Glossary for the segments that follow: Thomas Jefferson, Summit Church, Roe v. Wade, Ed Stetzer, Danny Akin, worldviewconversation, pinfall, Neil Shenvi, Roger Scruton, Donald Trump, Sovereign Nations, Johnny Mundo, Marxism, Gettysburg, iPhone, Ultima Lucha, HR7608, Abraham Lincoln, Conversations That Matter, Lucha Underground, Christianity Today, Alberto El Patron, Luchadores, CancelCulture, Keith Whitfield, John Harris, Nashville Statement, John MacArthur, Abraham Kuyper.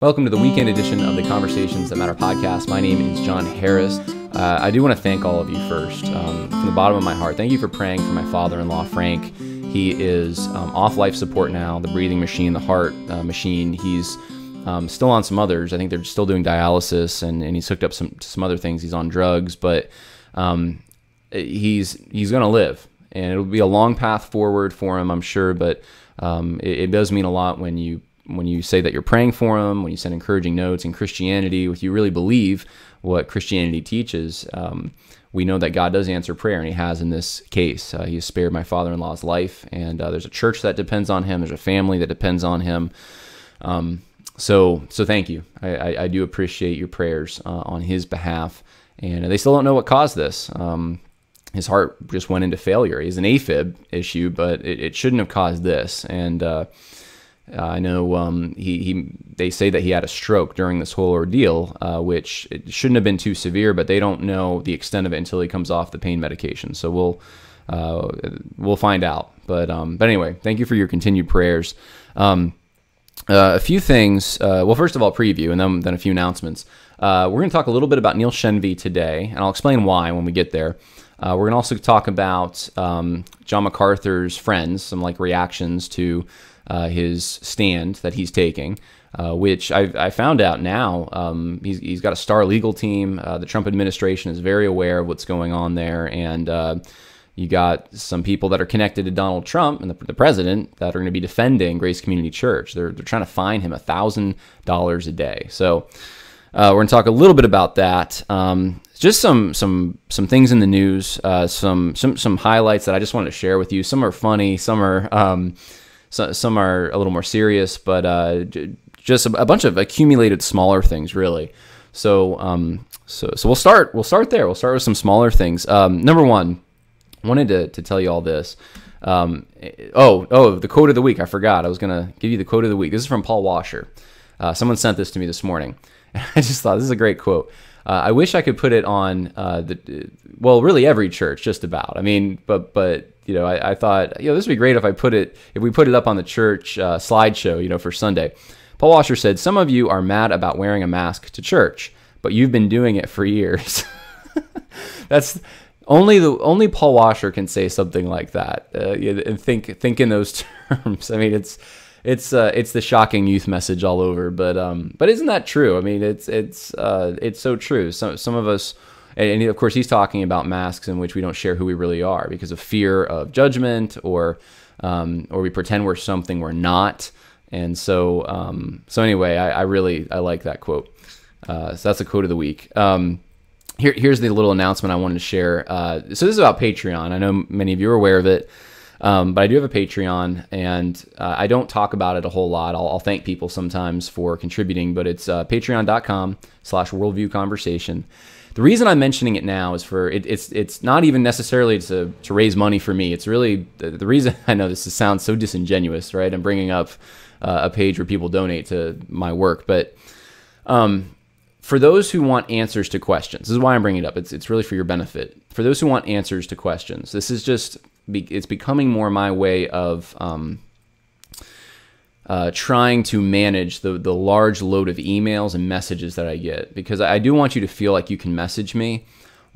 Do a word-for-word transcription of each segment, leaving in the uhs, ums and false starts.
Welcome to the weekend edition of the Conversations That Matter podcast. My name is John Harris. Uh, I do want to thank all of you first. Um, from the bottom of my heart, thank you for praying for my father-in-law, Frank. He is um, off life support now, the breathing machine, the heart uh, machine. He's um, still on some others. I think they're still doing dialysis, and, and he's hooked up some, to some other things. He's on drugs, but um, he's, he's going to live. And it'll be a long path forward for him, I'm sure, but um, it, it does mean a lot when you when you say that you're praying for them, when you send encouraging notes in Christianity, if you really believe what Christianity teaches, um, we know that God does answer prayer, and he has in this case. Uh, he has spared my father-in-law's life, and uh, there's a church that depends on him. There's a family that depends on him. Um, so so thank you. I, I, I do appreciate your prayers uh, on his behalf, and they still don't know what caused this. Um, his heart just went into failure. It's an AFib issue, but it, it shouldn't have caused this, and uh, I know um, he, he. They say that he had a stroke during this whole ordeal, uh, which it shouldn't have been too severe, but they don't know the extent of it until he comes off the pain medication. So we'll uh, we'll find out. But um, but anyway, thank you for your continued prayers. Um, uh, a few things. Uh, well, first of all, preview, and then then a few announcements. Uh, we're going to talk a little bit about Neil Shenvi today, and I'll explain why when we get there. Uh, we're going to also talk about um, John MacArthur's friends, some like reactions to Uh, his stand that he's taking, uh, which I've, I found out now. Um, he's, he's got a star legal team. Uh, the Trump administration is very aware of what's going on there. And uh, you got some people that are connected to Donald Trump and the, the president that are going to be defending Grace Community Church. They're, they're trying to fine him one thousand dollars a day. So uh, we're going to talk a little bit about that. Um, just some some some things in the news, uh, some, some, some highlights that I just wanted to share with you. Some are funny, some are... Um, So, some are a little more serious, but uh, just a, a bunch of accumulated smaller things, really. So, um, so, so we'll start. We'll start there. We'll start with some smaller things. Um, number one, wanted to, to tell you all this. Um, oh, oh, the quote of the week. I forgot. I was gonna give you the quote of the week. This is from Paul Washer. Uh, someone sent this to me this morning, and I just thought this is a great quote. Uh, I wish I could put it on uh, the well, really every church, just about. I mean, but but. You know, I, I thought, you know, this would be great if I put it, if we put it up on the church uh, slideshow, you know, for Sunday. Paul Washer said, "Some of you are mad about wearing a mask to church, but you've been doing it for years." That's only the only Paul Washer can say something like that uh, and think think in those terms. I mean, it's it's uh, it's the shocking youth message all over. But um, but isn't that true? I mean, it's it's uh, it's so true. Some some of us. And of course, he's talking about masks in which we don't share who we really are because of fear of judgment, or um, or we pretend we're something we're not. And so, um, so anyway, I, I really I like that quote. Uh, so that's the quote of the week. Um, here, here's the little announcement I wanted to share. Uh, so this is about Patreon. I know many of you are aware of it, um, but I do have a Patreon, and uh, I don't talk about it a whole lot. I'll, I'll thank people sometimes for contributing, but it's uh, patreon dot com slash worldview conversation. The reason I'm mentioning it now is for it, it's it's not even necessarily to to raise money for me. It's really the, the reason. I know this sounds so disingenuous, right? I'm bringing up uh, a page where people donate to my work, but um, for those who want answers to questions, this is why I'm bringing it up. It's it's really for your benefit. For those who want answers to questions, this is just be, it's becoming more my way of um, Uh, trying to manage the, the large load of emails and messages that I get, because I do want you to feel like you can message me,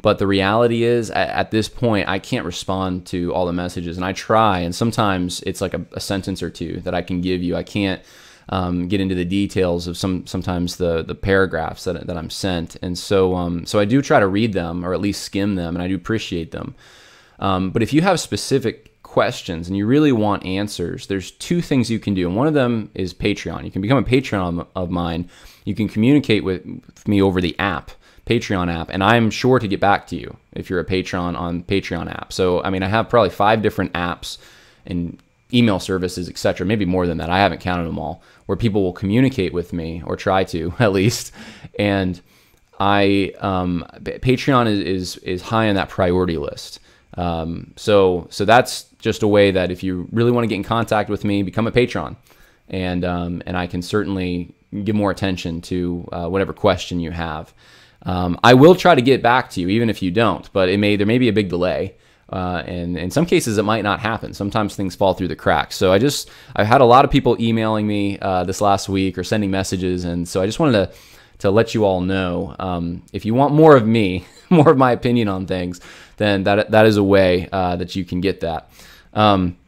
but the reality is at, at this point, I can't respond to all the messages, and I try, and sometimes it's like a, a sentence or two that I can give you. I can't um, get into the details of some sometimes the, the paragraphs that, that I'm sent, and so, um, so I do try to read them, or at least skim them, and I do appreciate them, um, but if you have specific questions and you really want answers, there's two things you can do, and one of them is Patreon. You can become a Patreon of mine. You can communicate with me over the app, Patreon app, and I'm sure to get back to you if you're a Patreon on Patreon app. So, I mean, I have probably five different apps and email services, et cetera, maybe more than that. I haven't counted them all, where people will communicate with me, or try to at least, and I um, Patreon is, is, is high on that priority list. Um, so, so that's just a way that if you really want to get in contact with me, become a patron, and, um, and I can certainly give more attention to, uh, whatever question you have. Um, I will try to get back to you, even if you don't, but it may, there may be a big delay, Uh, and in some cases, it might not happen. Sometimes things fall through the cracks. So I just, I've had a lot of people emailing me uh, this last week or sending messages. And so I just wanted to, to let you all know, um, if you want more of me, more of my opinion on things, then that, that is a way uh, that you can get that. Um,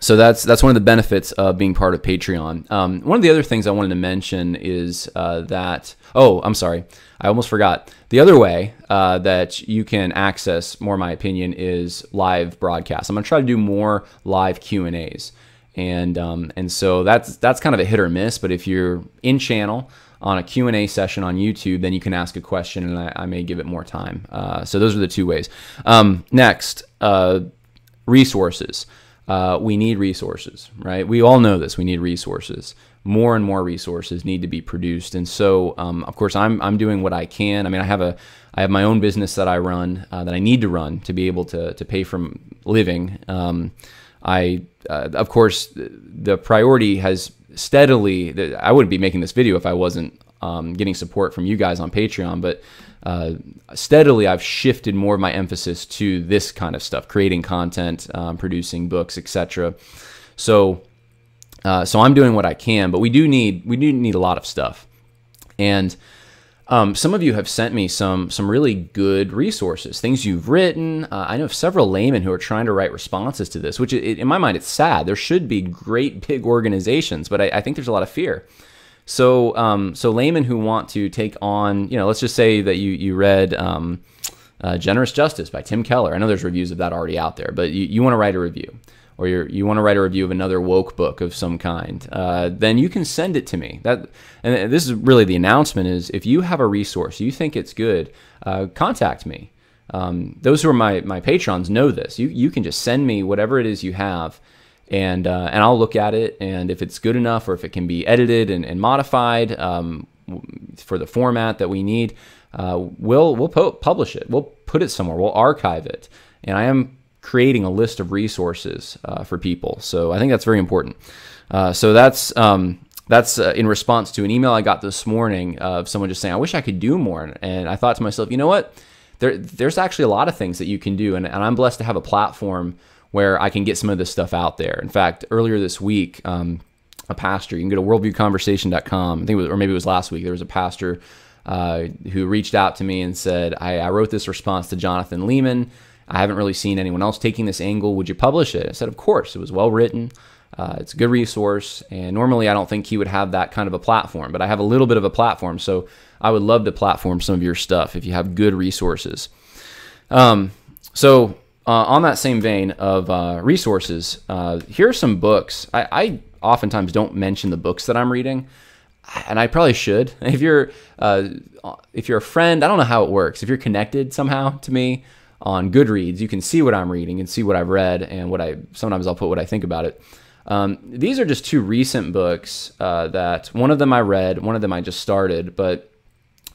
so that's, that's one of the benefits of being part of Patreon. Um, one of the other things I wanted to mention is uh, that, oh, I'm sorry, I almost forgot. The other way uh, that you can access more of my opinion is live broadcasts. I'm going to try to do more live Q and A's. And, um, and so that's, that's kind of a hit or miss, but if you're in channel on a Q and A session on YouTube, then you can ask a question and I, I may give it more time. Uh, so those are the two ways. Um, next, uh, resources. Uh, we need resources, right? We all know this. We need resources. More and more resources need to be produced. And so, um, of course, I'm, I'm doing what I can. I mean, I have a, I have my own business that I run, uh, that I need to run to be able to, to pay for living. Um, I, uh, of course, the priority has steadily, I wouldn't be making this video if I wasn't um, getting support from you guys on Patreon, but uh, steadily I've shifted more of my emphasis to this kind of stuff, creating content, um, producing books, et cetera. So, uh, so I'm doing what I can, but we do need, we do need a lot of stuff. And Um, some of you have sent me some some really good resources, things you've written. Uh, I know of several laymen who are trying to write responses to this, which it, in my mind, it's sad. There should be great big organizations, but I, I think there's a lot of fear. So um, so laymen who want to take on, you know, let's just say that you, you read um, uh, Generous Justice by Tim Keller. I know there's reviews of that already out there, but you, you want to write a review. Or you're, you want to write a review of another woke book of some kind, uh, then you can send it to me. That, and this is really the announcement: is if you have a resource you think it's good, uh, contact me. Um, those who are my my patrons know this. You you can just send me whatever it is you have, and uh, and I'll look at it. And if it's good enough, or if it can be edited and, and modified um, for the format that we need, uh, we'll we'll po- publish it. We'll put it somewhere. We'll archive it. And I am creating a list of resources uh, for people. So I think that's very important. Uh, so that's um, that's uh, in response to an email I got this morning of someone just saying, I wish I could do more. And I thought to myself, you know what? There, there's actually a lot of things that you can do. And, and I'm blessed to have a platform where I can get some of this stuff out there. In fact, earlier this week, um, a pastor, you can go to worldview conversation dot com, I think it was, or maybe it was last week, there was a pastor uh, who reached out to me and said, I, I wrote this response to Jonathan Lehman. I haven't really seen anyone else taking this angle. Would you publish it? I said, of course. It was well written. Uh, it's a good resource. And normally I don't think he would have that kind of a platform, but I have a little bit of a platform. So I would love to platform some of your stuff if you have good resources. Um, so uh, on that same vein of uh, resources, uh, here are some books. I, I oftentimes don't mention the books that I'm reading. And I probably should. If you're, uh, if you're a friend, I don't know how it works. If you're connected somehow to me, on Goodreads, you can see what I'm reading and see what I've read and what I, sometimes I'll put what I think about it. Um, these are just two recent books uh, that one of them I read, one of them I just started, but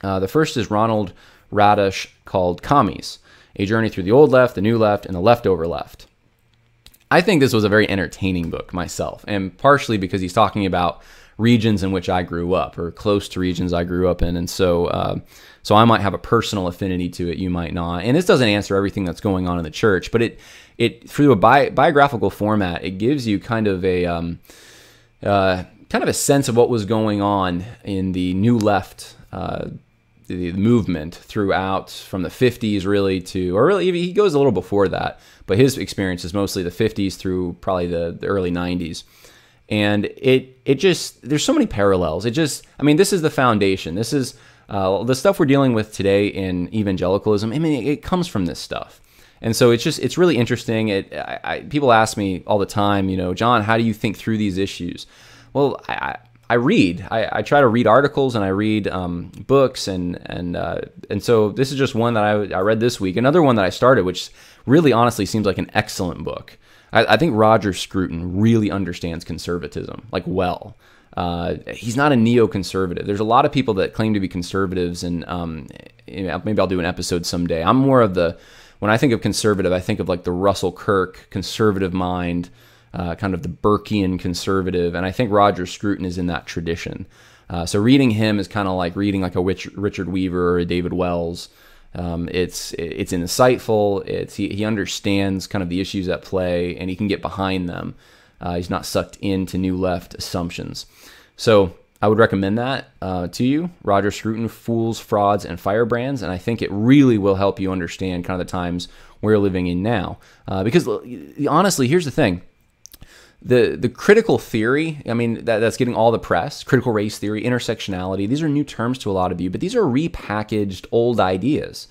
uh, the first is Ronald Radish called Commies, A Journey Through the Old Left, the New Left, and the Leftover Left. I think this was a very entertaining book myself, and partially because he's talking about regions in which I grew up or close to regions I grew up in. And so, uh, so I might have a personal affinity to it. You might not. And this doesn't answer everything that's going on in the church, but it, it through a bi biographical format, it gives you kind of a, um, uh, kind of a sense of what was going on in the New Left, uh, the movement throughout from the fifties really to, or really he goes a little before that, but his experience is mostly the fifties through probably the, the early nineties. And it it just, there's so many parallels. It just, I mean, this is the foundation. This is uh, the stuff we're dealing with today in evangelicalism. I mean, it, it comes from this stuff. And so it's just, it's really interesting. It I, I, people ask me all the time, you know, John, how do you think through these issues? Well, I I read. I, I try to read articles and I read um, books. And and uh, and so this is just one that I, I read this week. Another one that I started, which really honestly seems like an excellent book. I think Roger Scruton really understands conservatism, like well. Uh, he's not a neoconservative. There's a lot of people that claim to be conservatives, and um, maybe I'll do an episode someday. I'm more of the, when I think of conservative, I think of like the Russell Kirk conservative mind, uh, kind of the Burkean conservative, and I think Roger Scruton is in that tradition. Uh, so reading him is kind of like reading like a Richard Weaver or a David Wells. Um, it's it's insightful. It's he, he understands kind of the issues at play, and he can get behind them. Uh, he's not sucked into New Left assumptions. So I would recommend that uh, to you, Roger Scruton, Fools, Frauds, and Firebrands, and I think it really will help you understand kind of the times we're living in now. Uh, because honestly, here's the thing. The, the critical theory, I mean, that, that's getting all the press, critical race theory, intersectionality, these are new terms to a lot of you, but these are repackaged old ideas.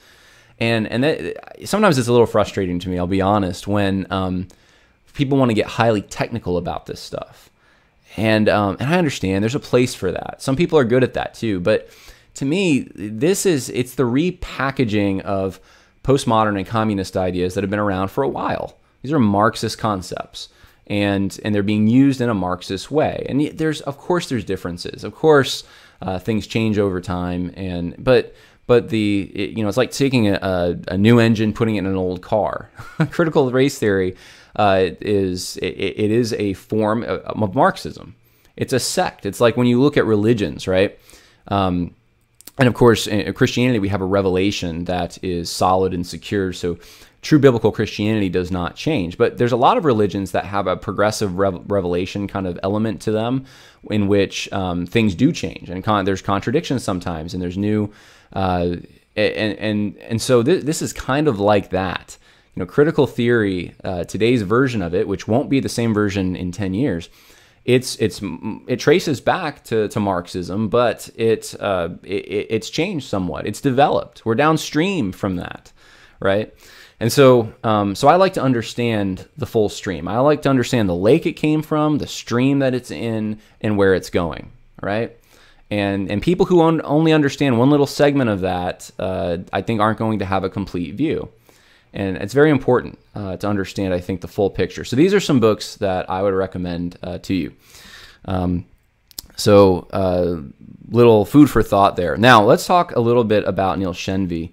And, and that, sometimes it's a little frustrating to me, I'll be honest, when um, people want to get highly technical about this stuff. And, um, and I understand there's a place for that. Some people are good at that too, but to me, this is, it's the repackaging of postmodern and communist ideas that have been around for a while. These are Marxist concepts. And, and they're being used in a Marxist way. And there's, of course, there's differences. Of course, uh, things change over time. And but but the it, you know, it's like taking a, a new engine, putting it in an old car. Critical race theory uh, is it, it is a form of, of Marxism. It's a sect. It's like when you look at religions, right? Um, and of course, in Christianity, we have a revelation that is solid and secure. So true biblical Christianity does not change, but there's a lot of religions that have a progressive rev revelation kind of element to them, in which um, things do change, and con there's contradictions sometimes, and there's new, uh, and and and so th this is kind of like that. You know, critical theory, uh, today's version of it, which won't be the same version in ten years, it's it's it traces back to to Marxism, but it, uh, it it's changed somewhat. It's developed. We're downstream from that, right? And so, um, so I like to understand the full stream. I like to understand the lake it came from, the stream that it's in, and where it's going, right? And and people who on, only understand one little segment of that, uh, I think, aren't going to have a complete view. And it's very important uh, to understand, I think, the full picture. So these are some books that I would recommend uh, to you. Um, so uh, little food for thought there. Now let's talk a little bit about Neil Shenvi.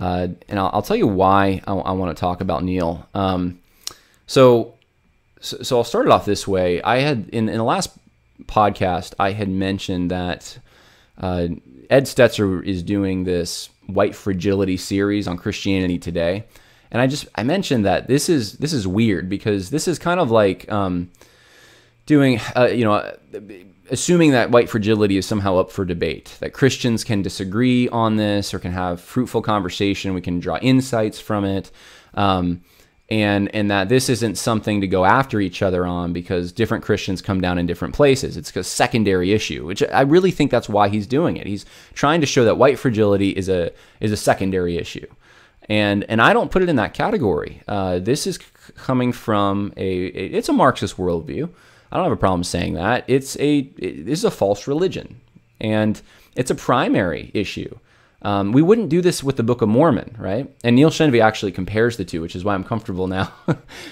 Uh, and I'll, I'll tell you why I, I want to talk about Neil. Um, so, so, so I'll start it off this way. I had in, in the last podcast, I had mentioned that uh, Ed Stetzer is doing this White Fragility series on Christianity Today, and I just I mentioned that this is this is weird because this is kind of like um, doing uh, you know. Assuming that white fragility is somehow up for debate, that Christians can disagree on this or can have fruitful conversation, we can draw insights from it, um, and and that this isn't something to go after each other on because different Christians come down in different places. It's a secondary issue, which I really think that's why he's doing it. He's trying to show that white fragility is a is a secondary issue, and and I don't put it in that category. Uh, this is coming from a, a it's a Marxist worldview. I don't have a problem saying that. It's a it, this is a false religion, and it's a primary issue. Um, we wouldn't do this with the Book of Mormon, right? And Neil Shenvi actually compares the two, which is why I'm comfortable now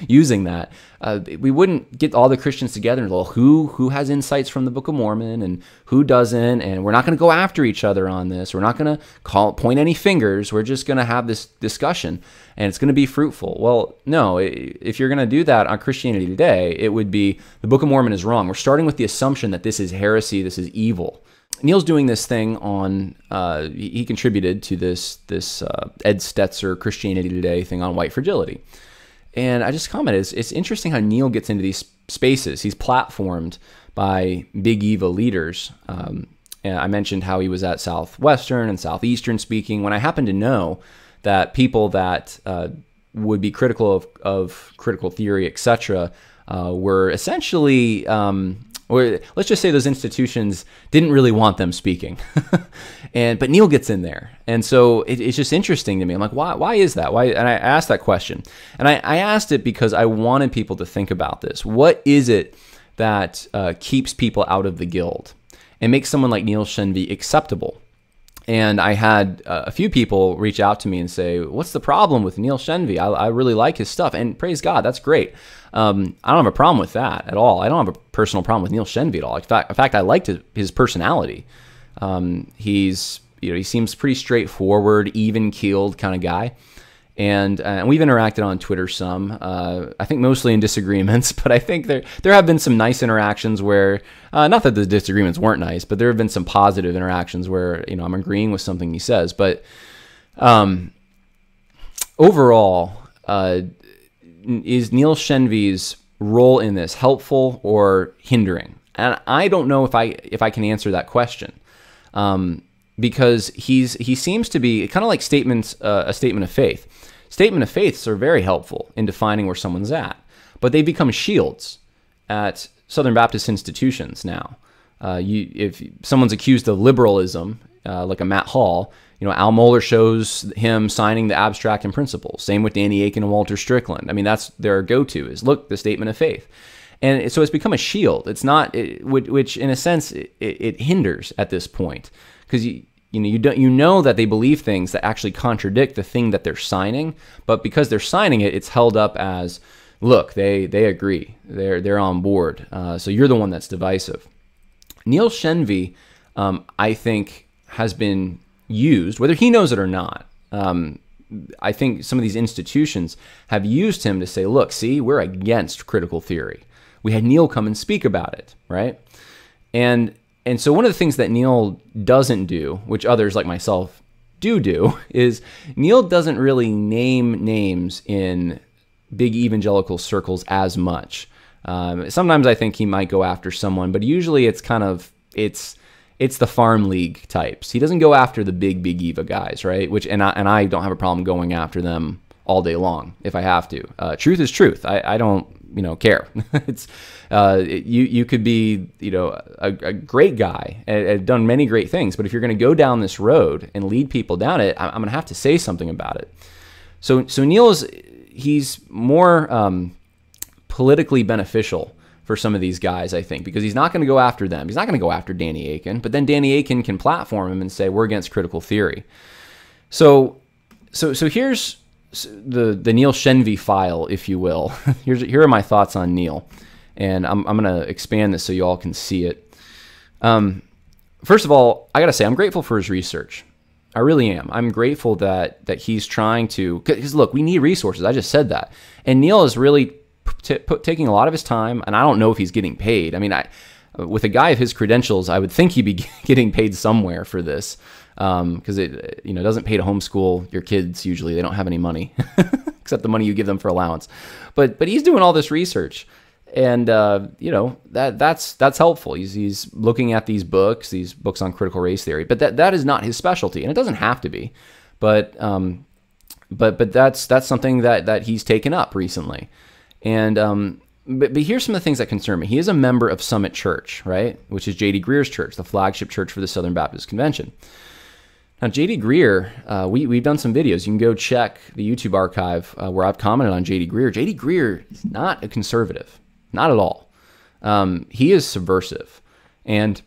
using that. Uh, we wouldn't get all the Christians together and go, who who has insights from the Book of Mormon and who doesn't, and we're not going to go after each other on this. We're not going to call point any fingers. We're just going to have this discussion, and it's going to be fruitful. Well, no, if you're going to do that on Christianity Today, it would be the Book of Mormon is wrong. We're starting with the assumption that this is heresy, this is evil. Neil's doing this thing on, uh, he contributed to this this uh, Ed Stetzer Christianity Today thing on white fragility. And I just commented, it's, it's interesting how Neil gets into these spaces. He's platformed by big evil leaders. Um, and I mentioned how he was at Southwestern and Southeastern speaking, when I happened to know that people that uh, would be critical of, of critical theory, et cetera, uh, were essentially... Um, Or let's just say those institutions didn't really want them speaking, and but Neil gets in there, and so it, it's just interesting to me. I'm like, why? Why is that? Why? And I asked that question, and I, I asked it because I wanted people to think about this. What is it that uh, keeps people out of the guild and makes someone like Neil Shenvi acceptable? And I had uh, a few people reach out to me and say, what's the problem with Neil Shenvi? I, I really like his stuff. And praise God, that's great. Um, I don't have a problem with that at all. I don't have a personal problem with Neil Shenvi at all. In fact, in fact I liked his, his personality. Um, he's, you know, he seems pretty straightforward, even-keeled kind of guy. And, uh, and we've interacted on Twitter some, uh, I think mostly in disagreements, but I think there there have been some nice interactions where, uh, not that the disagreements weren't nice, but there have been some positive interactions where, you know, I'm agreeing with something he says. But um, overall, uh, is Neil Shenvi's role in this helpful or hindering? And I don't know if I if I can answer that question, um, because he's he seems to be kind of like statements uh, a statement of faith. Statement of faiths are very helpful in defining where someone's at, but they become shields at Southern Baptist institutions now. Uh, you, if someone's accused of liberalism, uh, like a Matt Hall, you know, Al Mohler shows him signing the abstract in principle. Same with Danny Akin and Walter Strickland. I mean, that's their go-to is, look, the statement of faith. And so it's become a shield. It's not, it, which in a sense, it, it hinders at this point, because you, you know, you don't, you know that they believe things that actually contradict the thing that they're signing, but because they're signing it, it's held up as, look, they they agree, they're they're on board. Uh, so you're the one that's divisive. Neil Shenvi, um, I think, has been used, whether he knows it or not. Um, I think some of these institutions have used him to say, look, see, we're against critical theory. We had Neil come and speak about it, right? And and so one of the things that Neil doesn't do, which others like myself do do, is Neil doesn't really name names in big evangelical circles as much. Um, sometimes I think he might go after someone, but usually it's kind of, it's it's the farm league types. He doesn't go after the big, big Eva guys, right? Which, and I, and I don't have a problem going after them all day long if I have to. Uh, truth is truth. I, I don't, you know, care. It's, uh, it, you, you could be, you know, a, a great guy and, and done many great things, but if you're going to go down this road and lead people down it, I'm, I'm going to have to say something about it. So, so Neil is, he's more um, politically beneficial for some of these guys, I think, because he's not going to go after them. He's not going to go after Danny Akin, but then Danny Akin can platform him and say, we're against critical theory. So so, so here's the, the Neil Shenvi file, if you will. Here's, here are my thoughts on Neil, and I'm, I'm going to expand this so you all can see it. Um, first of all, I got to say, I'm grateful for his research. I really am. I'm grateful that, that he's trying to, because look, we need resources. I just said that. And Neil is really T put, taking a lot of his time, and I don't know if he's getting paid. I mean, I, with a guy of his credentials, I would think he'd be getting paid somewhere for this, because um, it, you know, doesn't pay to homeschool your kids usually. They don't have any money except the money you give them for allowance. But but he's doing all this research, and uh, you know that that's that's helpful. He's he's looking at these books, these books on critical race theory. But that that is not his specialty, and it doesn't have to be. But um, but but that's that's something that that he's taken up recently. And um, but, but here's some of the things that concern me. He is a member of Summit Church, right, which is J D. Greer's church, the flagship church for the Southern Baptist Convention. Now, J D. Greer, uh, we, we've done some videos. You can go check the YouTube archive uh, where I've commented on J D. Greer. J D. Greer is not a conservative, not at all. Um, he is subversive. And,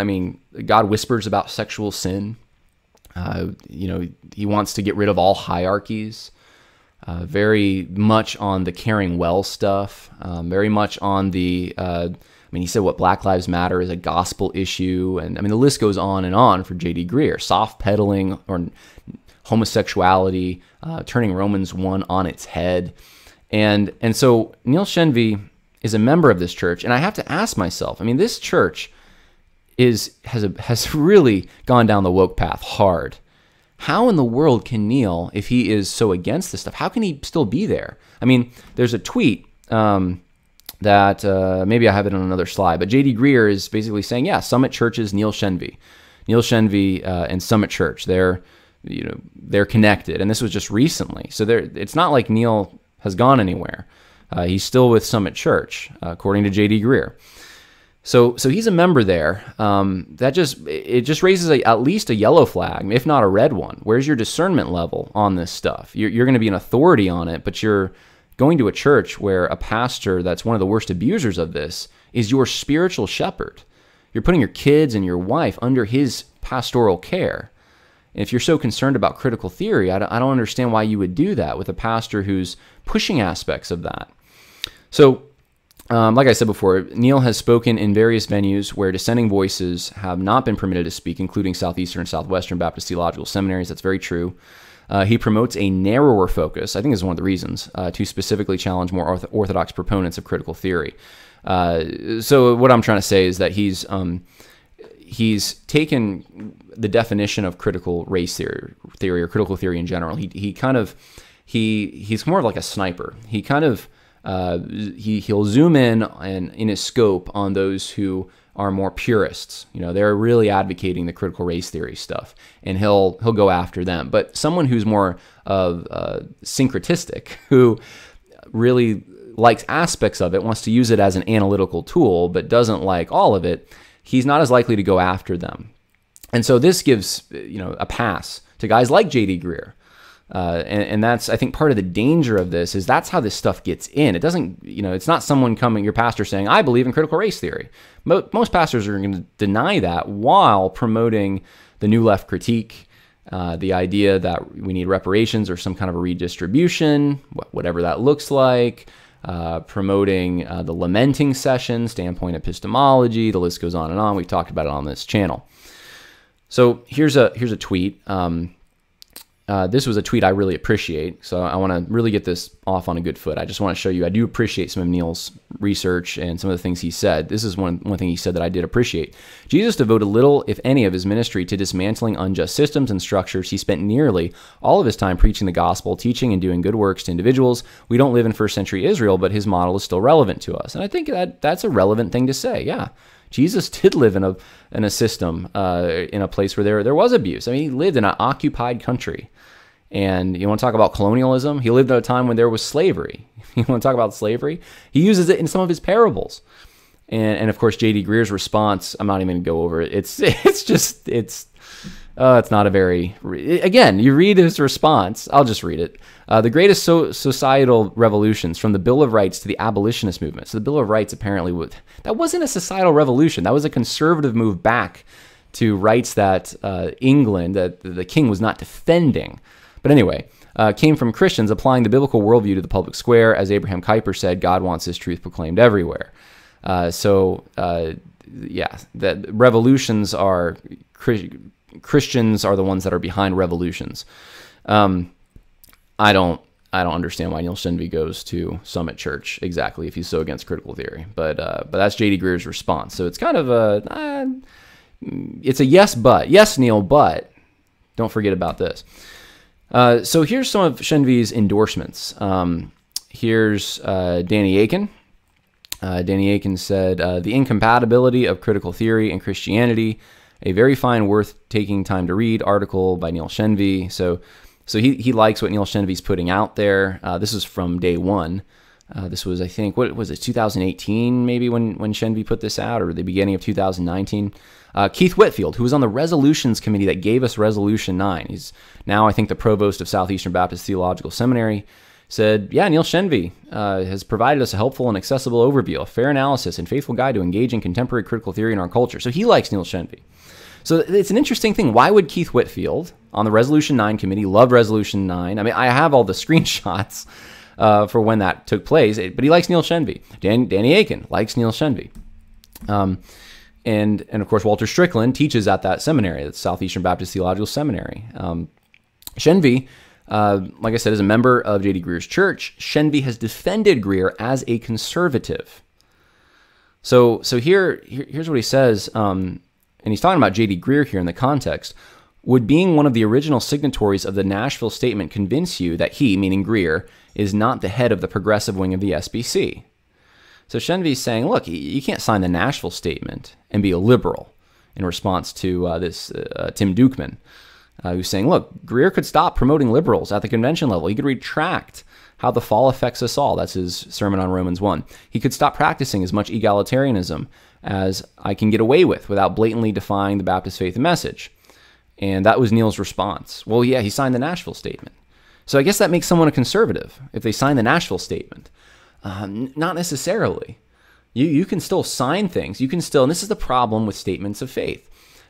I mean, God whispers about sexual sin. Uh, you know, he wants to get rid of all hierarchies. Uh, very much on the caring well stuff, um, very much on the, uh, I mean, he said what Black Lives Matter is a gospel issue. And I mean, the list goes on and on for J D. Greer, soft peddling or homosexuality, uh, turning Romans one on its head. And, and so Neil Shenvi is a member of this church. And I have to ask myself, I mean, this church is, has, a, has really gone down the woke path hard. How in the world can Neil, if he is so against this stuff, how can he still be there? I mean, there's a tweet um, that, uh, maybe I have it on another slide, but J D. Greer is basically saying, yeah, Summit Church is Neil Shenvi. Neil Shenvi uh, and Summit Church, they're, you know, they're connected. And this was just recently. So it's not like Neil has gone anywhere. Uh, he's still with Summit Church, uh, according to J D. Greer. So, so he's a member there. Um, that just it just raises a, at least a yellow flag, if not a red one. Where's your discernment level on this stuff? You're, you're going to be an authority on it, but you're going to a church where a pastor that's one of the worst abusers of this is your spiritual shepherd. You're putting your kids and your wife under his pastoral care. And if you're so concerned about critical theory, I don't, I don't understand why you would do that with a pastor who's pushing aspects of that. So. Um, like I said before, Neil has spoken in various venues where dissenting voices have not been permitted to speak, including Southeastern and Southwestern Baptist theological seminaries. That's very true. Uh, he promotes a narrower focus, I think is one of the reasons, uh, to specifically challenge more orth orthodox proponents of critical theory. Uh, so what I'm trying to say is that he's um, he's taken the definition of critical race theory, theory or critical theory in general. He, he kind of he he's more of like a sniper. He kind of uh, he he'll zoom in and in his scope on those who are more purists. You know, they're really advocating the critical race theory stuff, and he'll he'll go after them. But someone who's more of uh, syncretistic, who really likes aspects of it, wants to use it as an analytical tool, but doesn't like all of it, he's not as likely to go after them. And so this gives, you know, a pass to guys like J D. Greer. Uh, and, and that's, I think, part of the danger of this is that's how this stuff gets in. It doesn't, you know, it's not someone coming, your pastor saying, I believe in critical race theory. Mo most pastors are going to deny that while promoting the New Left critique, uh, the idea that we need reparations or some kind of a redistribution, wh whatever that looks like, uh, promoting uh, the lamenting session, standpoint epistemology, the list goes on and on. We've talked about it on this channel. So here's a here's a tweet. Um, uh, this was a tweet I really appreciate. So I want to really get this off on a good foot. I just want to show you I do appreciate some of Neil's research and some of the things he said. This is one one thing he said that I did appreciate. Jesus devoted little, if any, of his ministry to dismantling unjust systems and structures. He spent nearly all of his time preaching the gospel, teaching and doing good works to individuals. We don't live in first century Israel, but his model is still relevant to us. And I think that that's a relevant thing to say. Yeah. Jesus did live in a in a system, uh, in a place where there there was abuse. I mean, he lived in an occupied country, and you want to talk about colonialism? He lived at a time when there was slavery. You want to talk about slavery? He uses it in some of his parables, and and of course J D. Greer's response. I'm not even going to go over it. It's it's just it's uh, it's not a very again. You read his response. I'll just read it. Uh, the greatest so societal revolutions, from the Bill of Rights to the abolitionist movement. So the Bill of Rights apparently, would, that wasn't a societal revolution. That was a conservative move back to rights that uh, England, that the king was not defending. But anyway, uh, came from Christians applying the biblical worldview to the public square. As Abraham Kuyper said, God wants his truth proclaimed everywhere. Uh, so, uh, yeah, that revolutions are, Christians are the ones that are behind revolutions. Um I don't, I don't understand why Neil Shenvi goes to Summit Church exactly if he's so against critical theory, but uh, but that's J D. Greer's response. So it's kind of a, uh, it's a yes, but yes, Neil, but don't forget about this. Uh, so here's some of Shenvi's endorsements. Um, here's uh, Danny Akin. Uh, Danny Akin said uh, the incompatibility of critical theory and Christianity, a very fine, worth taking time to read article by Neil Shenvi. So. So he, he likes what Neil Shenvi's putting out there. Uh, this is from day one. Uh, this was, I think, what was it, two thousand eighteen maybe when, when Shenvi put this out, or the beginning of two thousand nineteen. Uh, Keith Whitfield, who was on the Resolutions Committee that gave us Resolution nine. He's now, I think, the provost of Southeastern Baptist Theological Seminary, said, yeah, Neil Shenvi uh, has provided us a helpful and accessible overview, a fair analysis, and faithful guide to engaging contemporary critical theory in our culture. So he likes Neil Shenvi. So it's an interesting thing. Why would Keith Whitfield on the Resolution nine committee love Resolution nine? I mean, I have all the screenshots uh, for when that took place, but he likes Neil Shenvi. Dan, Danny Akin likes Neil Shenvi. Um, and, and of course, Walter Strickland teaches at that seminary, that's Southeastern Baptist Theological Seminary. Um, Shenvi, uh, like I said, is a member of J D. Greer's church. Shenvi has defended Greer as a conservative. So, so here, here here's what he says. Um, And he's talking about J D. Greer here in the context. Would being one of the original signatories of the Nashville Statement convince you that he, meaning Greer, is not the head of the progressive wing of the S B C? So Shenvi's saying, look, you can't sign the Nashville Statement and be a liberal, in response to uh, this uh, Tim Dukeman, uh, who's saying, look, Greer could stop promoting liberals at the convention level. He could retract How the Fall Affects Us All. That's his sermon on Romans one. He could stop practicing as much egalitarianism as I can get away with without blatantly defying the Baptist faith and message. And that was Neil's response. Well, yeah, he signed the Nashville Statement. So I guess that makes someone a conservative if they sign the Nashville Statement. Um, not necessarily. You, you can still sign things. You can still, and this is the problem with statements of faith.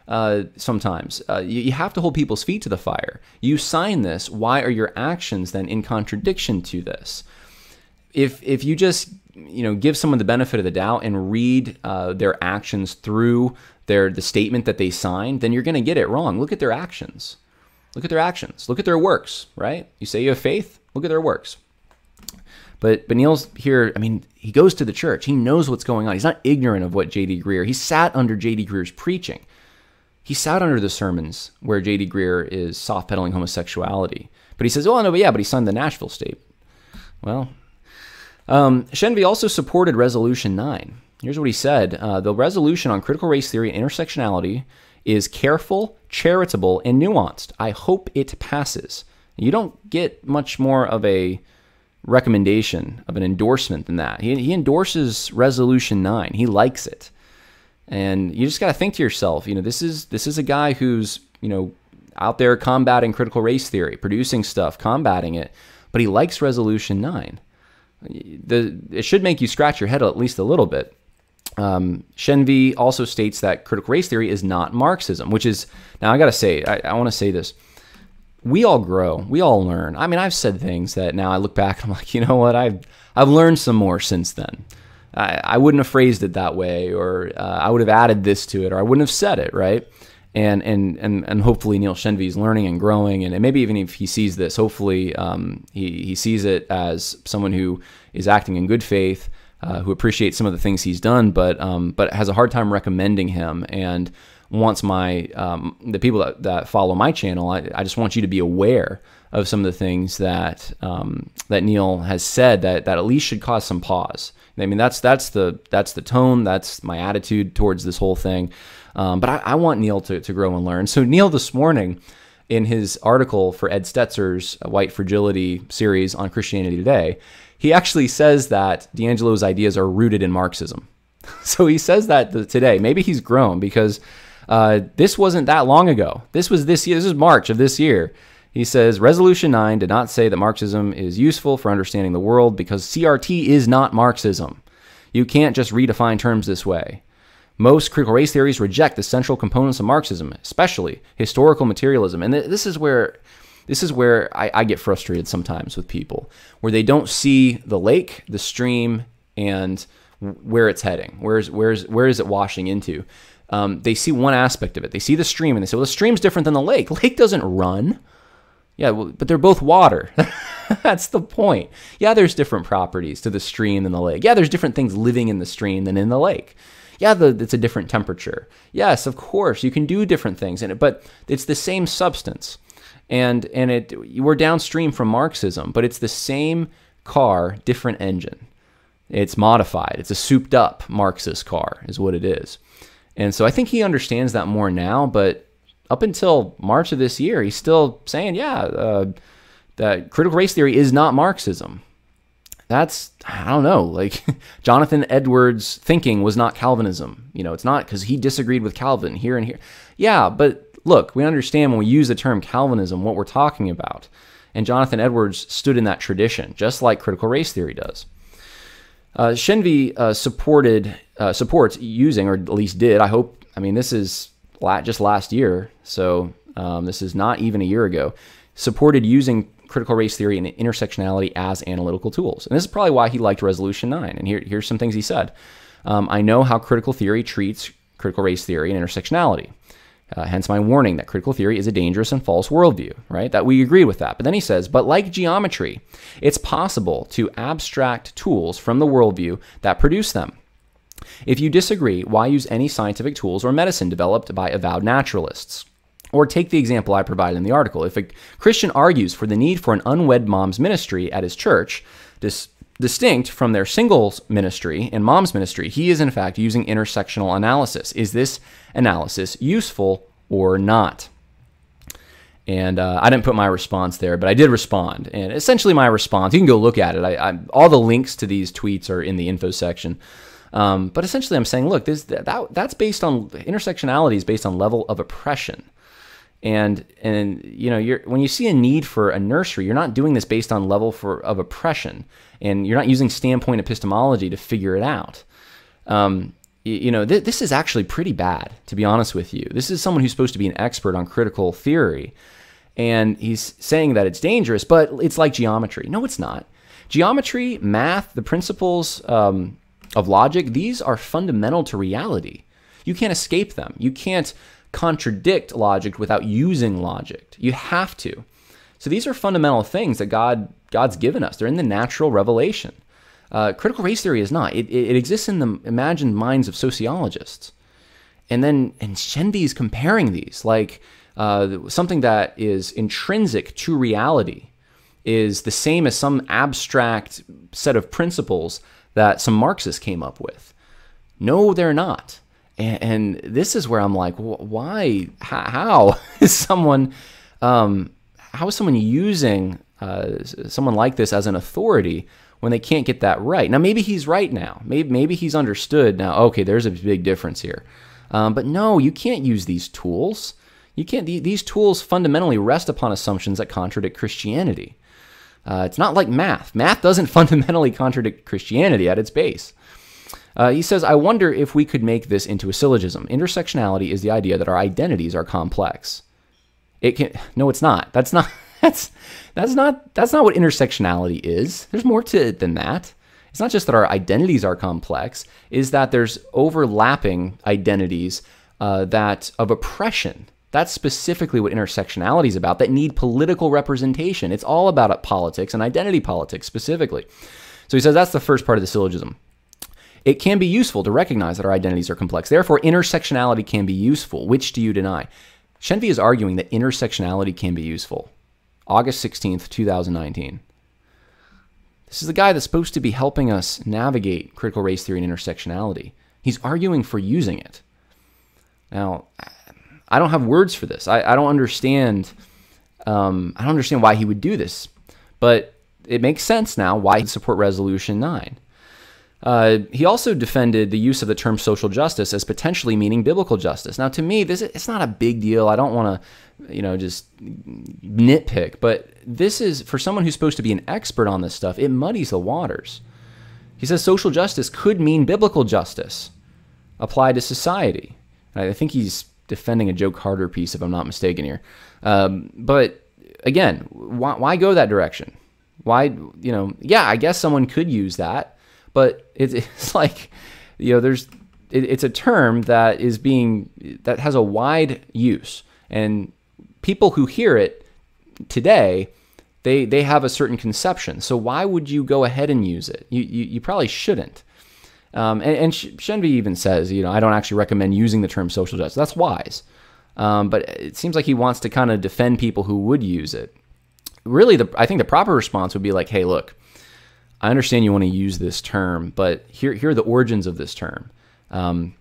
Uh, sometimes uh, you, you have to hold people's feet to the fire. You sign this. Why are your actions then in contradiction to this? If if you just you know give someone the benefit of the doubt and read uh, their actions through their the statement that they signed, then you're going to get it wrong. Look at their actions. Look at their actions. Look at their works. Right? You say you have faith. Look at their works. But, but Neil's here, I mean, he goes to the church. He knows what's going on. He's not ignorant of what J D. Greer. He sat under J D. Greer's preaching. He sat under the sermons where J D. Greer is soft-pedaling homosexuality. But he says, oh, no, but yeah, but he signed the Nashville Statement. Well, um, Shenvi also supported Resolution nine. Here's what he said. Uh, the resolution on critical race theory and intersectionality is careful, charitable, and nuanced. I hope it passes. You don't get much more of a recommendation, of an endorsement than that. He, he endorses Resolution nine. He likes it. And you just got to think to yourself, you know, this is this is a guy who's, you know, out there combating critical race theory, producing stuff, combating it, but he likes Resolution nine. The, it should make you scratch your head at least a little bit. Um, Shenvi also states that critical race theory is not Marxism, which is, now I got to say, I, I want to say this. We all grow. We all learn. I mean, I've said things that now I look back and I'm like, you know what? I've, I've learned some more since then. I, I wouldn't have phrased it that way, or uh, I would have added this to it, or I wouldn't have said it, right? And and and, and hopefully Neil Shenvi is learning and growing, and, and maybe even if he sees this, hopefully um, he, he sees it as someone who is acting in good faith, uh, who appreciates some of the things he's done, but um, but has a hard time recommending him, and wants my um, the people that, that follow my channel, I, I just want you to be aware of some of the things that um, that Neil has said that, that at least should cause some pause. I mean, that's that's the that's the tone, that's my attitude towards this whole thing. Um, but I, I want Neil to, to grow and learn. So Neil this morning, in his article for Ed Stetzer's White Fragility series on Christianity Today, he actually says that D'Angelo's ideas are rooted in Marxism. So he says that today. Maybe he's grown, because uh, this wasn't that long ago. This was this year. This is March of this year. He says, Resolution nine did not say that Marxism is useful for understanding the world because C R T is not Marxism. You can't just redefine terms this way. Most critical race theories reject the central components of Marxism, especially historical materialism. And th this is where, this is where I, I get frustrated sometimes with people, where they don't see the lake, the stream, and where it's heading. Where's, where's, where is it washing into? Um, they see one aspect of it. They see the stream, and they say, well, the stream's different than the lake. Lake doesn't run. Yeah, well, but they're both water. That's the point. Yeah, there's different properties to the stream and the lake. Yeah, there's different things living in the stream than in the lake. Yeah, the, it's a different temperature. Yes, of course, you can do different things in it, but it's the same substance. And and it we're downstream from Marxism, but it's the same car, different engine. It's modified. It's a souped-up Marxist car is what it is. And so I think he understands that more now, but up until March of this year, he's still saying, yeah, uh, that critical race theory is not Marxism. That's, I don't know, like Jonathan Edwards' thinking was not Calvinism. You know, it's not because he disagreed with Calvin here and here. Yeah, but look, we understand when we use the term Calvinism what we're talking about. And Jonathan Edwards stood in that tradition, just like critical race theory does. Uh, Shenvi uh, supported, uh, supports using, or at least did, I hope, I mean, this is just last year, so um, this is not even a year ago, supported using critical race theory and intersectionality as analytical tools. And this is probably why he liked Resolution nine. And here, here's some things he said. Um, I know how critical theory treats critical race theory and intersectionality. Uh, hence my warning that critical theory is a dangerous and false worldview, right? That we agree with that. But then he says, but like geometry, it's possible to abstract tools from the worldview that produce them. If you disagree, why use any scientific tools or medicine developed by avowed naturalists? Or take the example I provided in the article. If a Christian argues for the need for an unwed mom's ministry at his church, dis distinct from their singles ministry and mom's ministry, he is in fact using intersectional analysis. Is this analysis useful or not? And uh, I didn't put my response there, but I did respond. And essentially my response, you can go look at it. I, I, all the links to these tweets are in the info section. Um, but essentially I'm saying, look, this, that, that's based on, intersectionality is based on level of oppression. And, and you know, you're, when you see a need for a nursery, you're not doing this based on level for, of oppression. And you're not using standpoint epistemology to figure it out. Um, you, you know, th this is actually pretty bad, to be honest with you. This is someone who's supposed to be an expert on critical theory. And he's saying that it's dangerous, but it's like geometry. No, it's not. Geometry, math, the principles... Um, of logic, these are fundamental to reality. You can't escape them. You can't contradict logic without using logic. You have to. So these are fundamental things that God God's given us. They're in the natural revelation. Uh, critical race theory is not. It, it exists in the imagined minds of sociologists. And then, and Shenvi is comparing these, like uh, something that is intrinsic to reality is the same as some abstract set of principles that some Marxists came up with. No, they're not. And, and this is where I'm like, why, how is someone, um, how is someone using uh, someone like this as an authority when they can't get that right? Now, maybe he's right now. Maybe, maybe he's understood now, okay, there's a big difference here. Um, but no, you can't use these tools. You can't. Th these tools fundamentally rest upon assumptions that contradict Christianity. Uh, it's not like math. Math doesn't fundamentally contradict Christianity at its base. Uh, he says, I wonder if we could make this into a syllogism. Intersectionality is the idea that our identities are complex. It can. No, it's not. That's not. That's that's not. That's not what intersectionality is. There's more to it than that. It's not just that our identities are complex, is that there's overlapping identities uh, that of oppression. That's specifically what intersectionality is about, that need political representation. It's all about politics and identity politics specifically. So he says that's the first part of the syllogism. It can be useful to recognize that our identities are complex. Therefore, intersectionality can be useful. Which do you deny? Shenvi is arguing that intersectionality can be useful. August sixteenth, two thousand nineteen. This is the guy that's supposed to be helping us navigate critical race theory and intersectionality. He's arguing for using it. Now, I don't have words for this. I, I don't understand. Um, I don't understand why he would do this, but it makes sense now why he support Resolution nine. Uh, he also defended the use of the term social justice as potentially meaning biblical justice. Now, to me, this is, it's not a big deal. I don't want to, you know, just nitpick, but this is, for someone who's supposed to be an expert on this stuff, it muddies the waters. He says social justice could mean biblical justice applied to society. I think he's defending a Joe Carter piece, if I'm not mistaken here. Um, but again, why, why go that direction? Why, you know, yeah, I guess someone could use that. But it's like, you know, there's, it's a term that is being, that has a wide use. And people who hear it today, they, they have a certain conception. So why would you go ahead and use it? You, you, you probably shouldn't. Um, and and Shenvi even says, you know, I don't actually recommend using the term social justice. That's wise. Um, but it seems like he wants to kind of defend people who would use it. Really, the, I think the proper response would be like, hey, look, I understand you want to use this term, but here, here are the origins of this term. Um,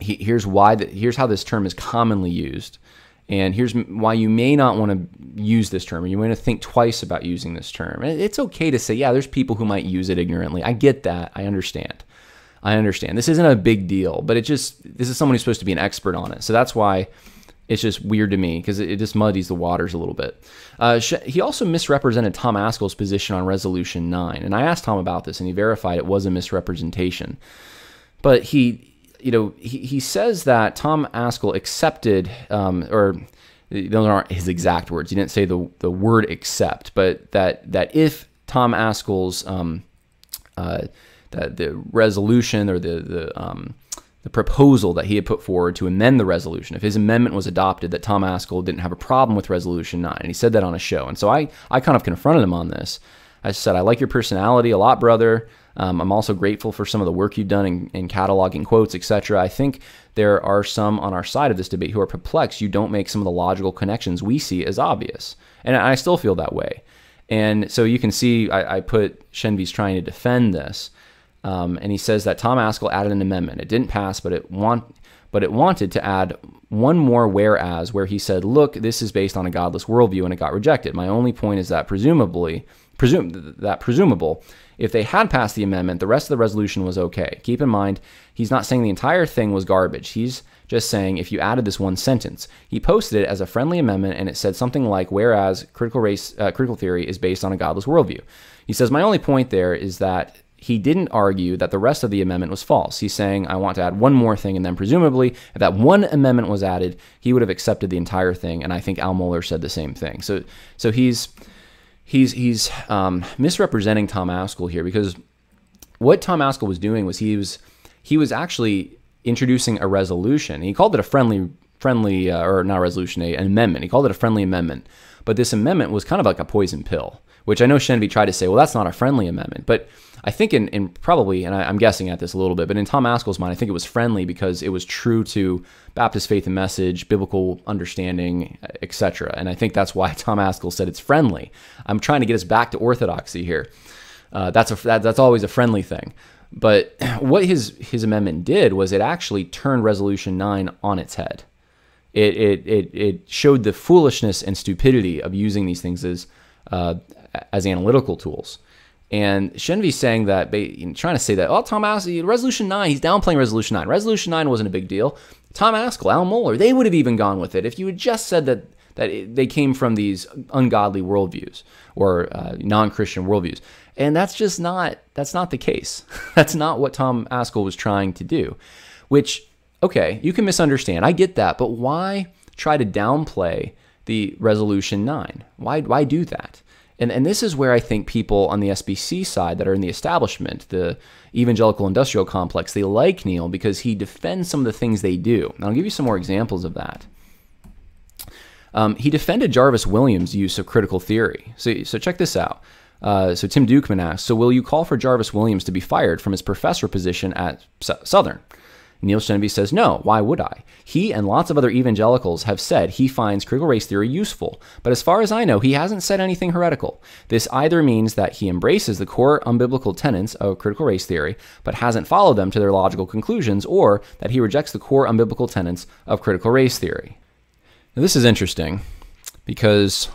he, here's why. The, here's how this term is commonly used, and here's why you may not want to use this term, or you want to think twice about using this term. And it's okay to say, yeah, there's people who might use it ignorantly. I get that. I understand. I understand. This isn't a big deal, but it just, this is someone who's supposed to be an expert on it, so that's why it's just weird to me, because it, it just muddies the waters a little bit. Uh, he also misrepresented Tom Ascol's position on Resolution nine. And I asked Tom about this, and he verified it was a misrepresentation. But he, you know, he, he says that Tom Ascol accepted, um, or those aren't his exact words. He didn't say the, the word accept, but that, that if Tom Ascol's um, uh, the, the resolution or the, the um, the proposal that he had put forward to amend the resolution, if his amendment was adopted, that Tom Ascol didn't have a problem with Resolution nine. And he said that on a show. And so I, I kind of confronted him on this. I said, I like your personality a lot, brother. Um, I'm also grateful for some of the work you've done in, in cataloging quotes, et cetera. I think there are some on our side of this debate who are perplexed you don't make some of the logical connections we see as obvious. And I still feel that way. And so you can see I, I put Shenvi's trying to defend this. Um, and he says that Tom Ascol added an amendment. It didn't pass, but it want, but it wanted to add one more whereas, where he said, look, this is based on a godless worldview, and it got rejected. My only point is that presumably, presume, that presumable, if they had passed the amendment, the rest of the resolution was okay. Keep in mind, he's not saying the entire thing was garbage. He's just saying if you added this one sentence. He posted it as a friendly amendment, and it said something like, whereas critical race, uh, critical theory is based on a godless worldview. He says, my only point there is that he didn't argue that the rest of the amendment was false. He's saying, I want to add one more thing, and then presumably, if that one amendment was added, he would have accepted the entire thing, and I think Al Mohler said the same thing. So so he's he's he's um, misrepresenting Tom Ascol here, because what Tom Ascol was doing was he was he was actually introducing a resolution. He called it a friendly, friendly uh, or not resolution, a, an amendment. He called it a friendly amendment, but this amendment was kind of like a poison pill. which I know Shenvi tried to say, well, that's not a friendly amendment. But I think in, in probably, and I, I'm guessing at this a little bit, but in Tom Ascol's mind, I think it was friendly because it was true to Baptist faith and message, biblical understanding, et cetera. And I think that's why Tom Ascol said it's friendly. I'm trying to get us back to orthodoxy here. Uh, that's a that, that's always a friendly thing. But what his his amendment did was it actually turned Resolution nine on its head. It it it, it showed the foolishness and stupidity of using these things as uh, as analytical tools. And Shenvi's saying that, trying to say that, oh, Tom Ascol, Resolution nine, he's downplaying Resolution nine. Resolution nine wasn't a big deal. Tom Ascol, Al Mohler, they would have even gone with it if you had just said that that it, they came from these ungodly worldviews or uh, non-Christian worldviews. And that's just not, that's not the case. That's not what Tom Ascol was trying to do, which, okay, you can misunderstand. I get that, but why try to downplay the Resolution nine? Why, why do that? And, and this is where I think people on the S B C side that are in the establishment, the evangelical industrial complex, they like Neil because he defends some of the things they do. And I'll give you some more examples of that. Um, he defended Jarvis Williams' use of critical theory. So, so check this out. Uh, so Tim Dukeman asks, so will you call for Jarvis Williams to be fired from his professor position at Southern? Neil Shenvi says, no, why would I? He and lots of other evangelicals have said he finds critical race theory useful, but as far as I know, he hasn't said anything heretical. This either means that he embraces the core unbiblical tenets of critical race theory, but hasn't followed them to their logical conclusions, or that he rejects the core unbiblical tenets of critical race theory. Now, this is interesting because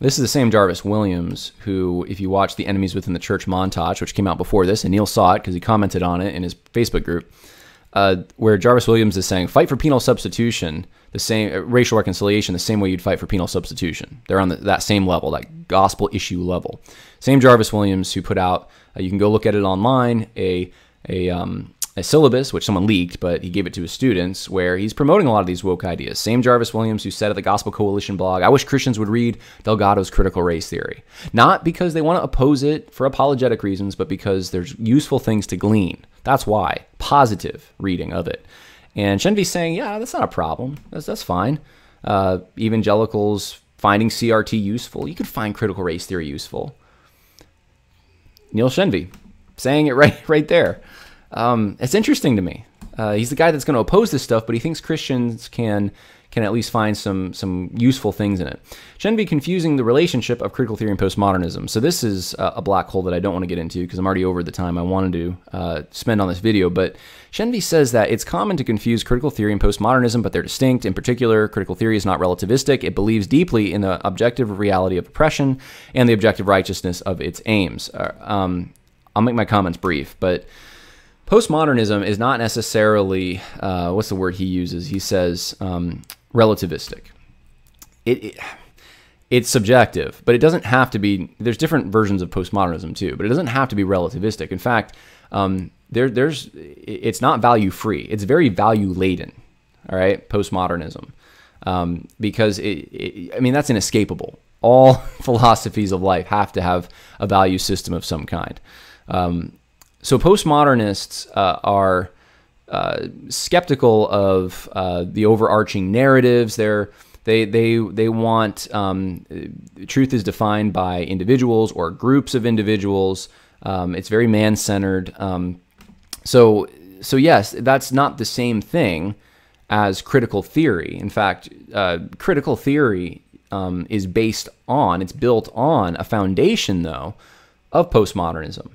this is the same Jarvis Williams who, if you watch the Enemies Within the Church montage, which came out before this, and Neil saw it because he commented on it in his Facebook group, uh, where Jarvis Williams is saying, fight for penal substitution, the same uh, racial reconciliation, the same way you'd fight for penal substitution. They're on the, that same level, that gospel issue level. Same Jarvis Williams who put out, uh, you can go look at it online, a, a, um, a syllabus, which someone leaked, but he gave it to his students, where he's promoting a lot of these woke ideas. Same Jarvis Williams who said at the Gospel Coalition blog, I wish Christians would read Delgado's critical race theory. Not because they want to oppose it for apologetic reasons, but because there's useful things to glean. That's why. Positive reading of it. And Shenvi's saying, yeah, that's not a problem. That's, that's fine. Uh, evangelicals finding C R T useful. You could find critical race theory useful. Neil Shenvi saying it right, right there. Um, it's interesting to me. Uh, he's the guy that's going to oppose this stuff, but he thinks Christians can can at least find some some useful things in it. Shenvi confusing the relationship of critical theory and postmodernism. So this is a black hole that I don't want to get into because I'm already over the time I wanted to uh, spend on this video. But Shenvi says that it's common to confuse critical theory and postmodernism, but they're distinct. In particular, critical theory is not relativistic. It believes deeply in the objective reality of oppression and the objective righteousness of its aims. Uh, um, I'll make my comments brief, but postmodernism is not necessarily, uh, what's the word he uses? He says um, relativistic. It, it, it's subjective, but it doesn't have to be. There's different versions of postmodernism too, but it doesn't have to be relativistic. In fact, um, there, there's, it's not value-free. It's very value-laden, all right, postmodernism, um, because, it, it, I mean, that's inescapable. All philosophies of life have to have a value system of some kind. Um So postmodernists uh, are uh, skeptical of uh, the overarching narratives. They're, they they they want um, truth is defined by individuals or groups of individuals. Um, it's very man-centered. Um, so so yes, that's not the same thing as critical theory. In fact, uh, critical theory um, is based on, it's built on a foundation though of postmodernism.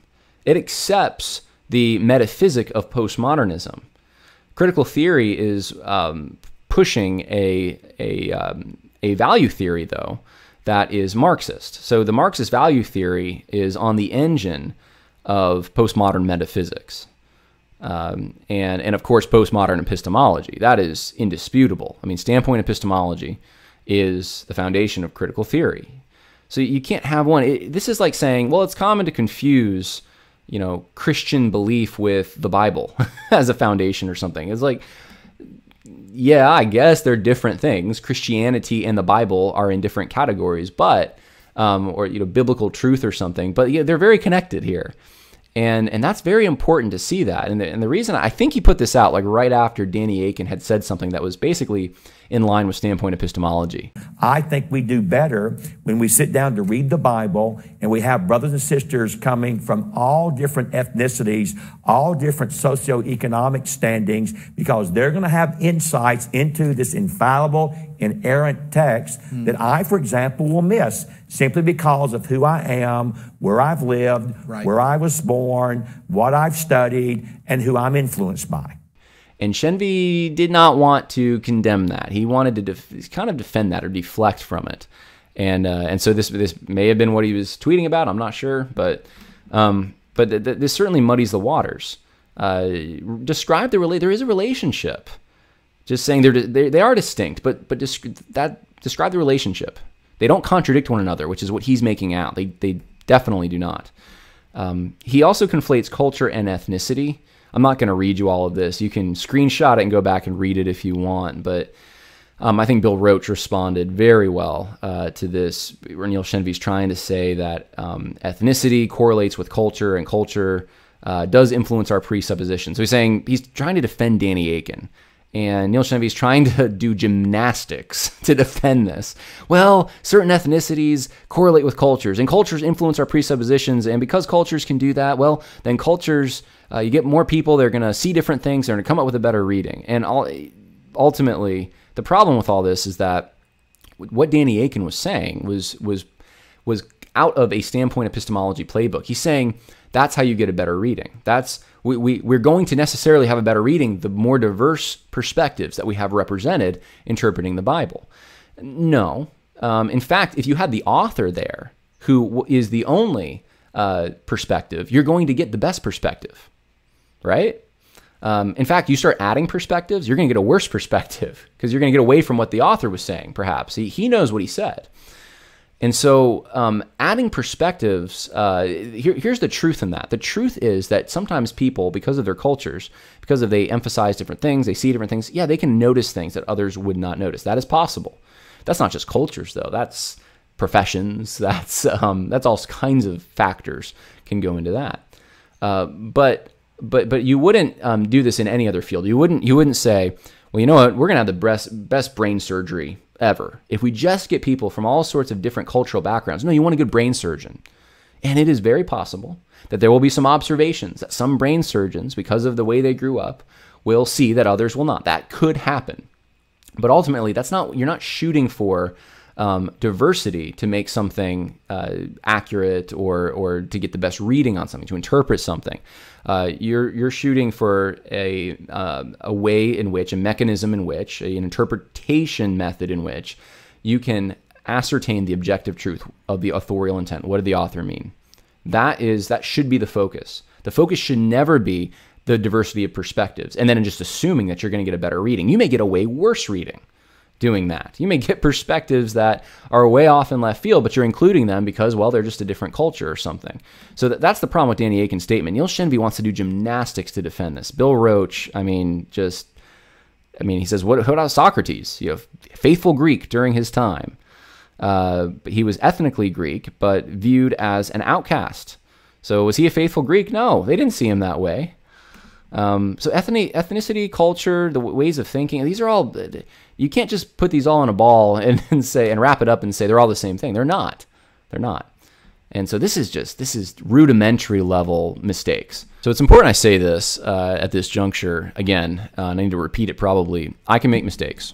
It accepts the metaphysic of postmodernism. Critical theory is um, pushing a, a, um, a value theory, though, that is Marxist. So the Marxist value theory is on the engine of postmodern metaphysics. Um, and, and, of course, postmodern epistemology. That is indisputable. I mean, standpoint epistemology is the foundation of critical theory. So you can't have one. It, this is like saying, well, it's common to confuse you know, Christian belief with the Bible as a foundation or something. It's like, yeah, I guess they're different things. Christianity and the Bible are in different categories, but, um, or, you know, biblical truth or something, but yeah, they're very connected here. And, and that's very important to see that. And the, and the reason I think he put this out like right after Danny Akin had said something that was basically in line with standpoint epistemology. I think we do better when we sit down to read the Bible and we have brothers and sisters coming from all different ethnicities, all different socioeconomic standings, because they're going to have insights into this infallible, inerrant text mm. that I, for example, will miss simply because of who I am, where I've lived, right. where I was born, what I've studied, and who I'm influenced by. And Shenvi did not want to condemn that. He wanted to def kind of defend that or deflect from it. And uh, and so this this may have been what he was tweeting about. I'm not sure, but um, but th th this certainly muddies the waters. Uh, describe the relate. There is a relationship. Just saying they're they, they are distinct, but but desc that describe the relationship. They don't contradict one another, which is what he's making out. They they definitely do not. Um, he also conflates culture and ethnicity. I'm not going to read you all of this. You can screenshot it and go back and read it if you want. But um, I think Bill Roach responded very well uh, to this, where Neil Shenvi's trying to say that um, ethnicity correlates with culture, and culture uh, does influence our presuppositions. So he's saying he's trying to defend Danny Akin. And Neil Shenvi's trying to do gymnastics to defend this. Well, certain ethnicities correlate with cultures, and cultures influence our presuppositions. And because cultures can do that, well, then cultures, uh, you get more people, they're going to see different things, they're going to come up with a better reading. And all, ultimately, the problem with all this is that what Danny Akin was saying was, was, was out of a standpoint epistemology playbook. He's saying that's how you get a better reading. That's we, we, we're going to necessarily have a better reading the more diverse perspectives that we have represented interpreting the Bible. No. Um, in fact, if you had the author there who is the only uh, perspective, you're going to get the best perspective, right? Um, in fact, you start adding perspectives, you're going to get a worse perspective because you're going to get away from what the author was saying, perhaps. He, he knows what he said. And so um, adding perspectives, uh, here, here's the truth in that. The truth is that sometimes people, because of their cultures, because of they emphasize different things, they see different things, yeah, they can notice things that others would not notice. That is possible. That's not just cultures, though. That's professions. That's, um, that's all kinds of factors can go into that. Uh, but, but, but you wouldn't um, do this in any other field. You wouldn't, you wouldn't say, well, you know what, we're going to have the best, best brain surgery ever if we just get people from all sorts of different cultural backgrounds. No, you want a good brain surgeon. And it is very possible that there will be some observations that some brain surgeons, because of the way they grew up, will see that others will not. That could happen. But ultimately, that's not, you're not shooting for um, diversity to make something uh, accurate or, or to get the best reading on something, to interpret something. Uh, you're, you're shooting for a, uh, a way in which, a mechanism in which, an interpretation method in which you can ascertain the objective truth of the authorial intent. What did the author mean? That is, that should be the focus. The focus should never be the diversity of perspectives and then just assuming that you're going to get a better reading. You may get a way worse reading doing that. You may get perspectives that are way off in left field, but you're including them because, well, they're just a different culture or something. So that, that's the problem with Danny Akin's statement. Neil Shenvi wants to do gymnastics to defend this. Bill Roach, I mean, just, I mean, he says, what, what about Socrates? You know, faithful Greek during his time. Uh, he was ethnically Greek, but viewed as an outcast. So was he a faithful Greek? No, they didn't see him that way. Um, so ethnic, ethnicity, culture, the ways of thinking, these are all, you can't just put these all in a ball and, and say, and wrap it up and say they're all the same thing. They're not. They're not. And so this is just, this is rudimentary level mistakes. So it's important I say this uh, at this juncture again, uh, and I need to repeat it probably. I can make mistakes,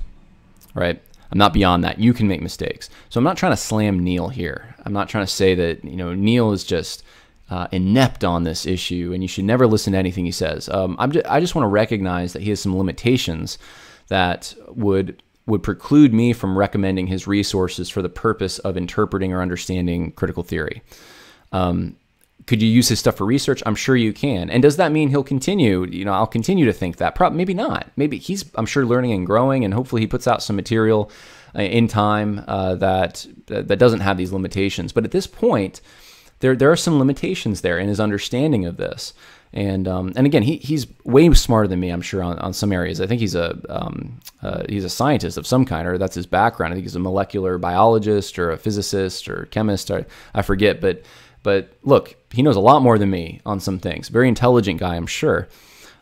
right? I'm not beyond that. You can make mistakes. So I'm not trying to slam Neil here. I'm not trying to say that, you know, Neil is just Uh, inept on this issue, and you should never listen to anything he says. Um, I'm ju I just want to recognize that he has some limitations that would would preclude me from recommending his resources for the purpose of interpreting or understanding critical theory. Um, could you use his stuff for research? I'm sure you can. And does that mean he'll continue? You know, I'll continue to think that. Probably, maybe not. Maybe he's, I'm sure, learning and growing, and hopefully he puts out some material uh, in time uh, that that doesn't have these limitations. But at this point, There, there are some limitations there in his understanding of this. And, um, and again, he, he's way smarter than me, I'm sure, on, on some areas. I think he's a, um, uh, he's a scientist of some kind, or that's his background. I think he's a molecular biologist or a physicist or chemist. Or, I forget, but, But look, he knows a lot more than me on some things. Very intelligent guy, I'm sure.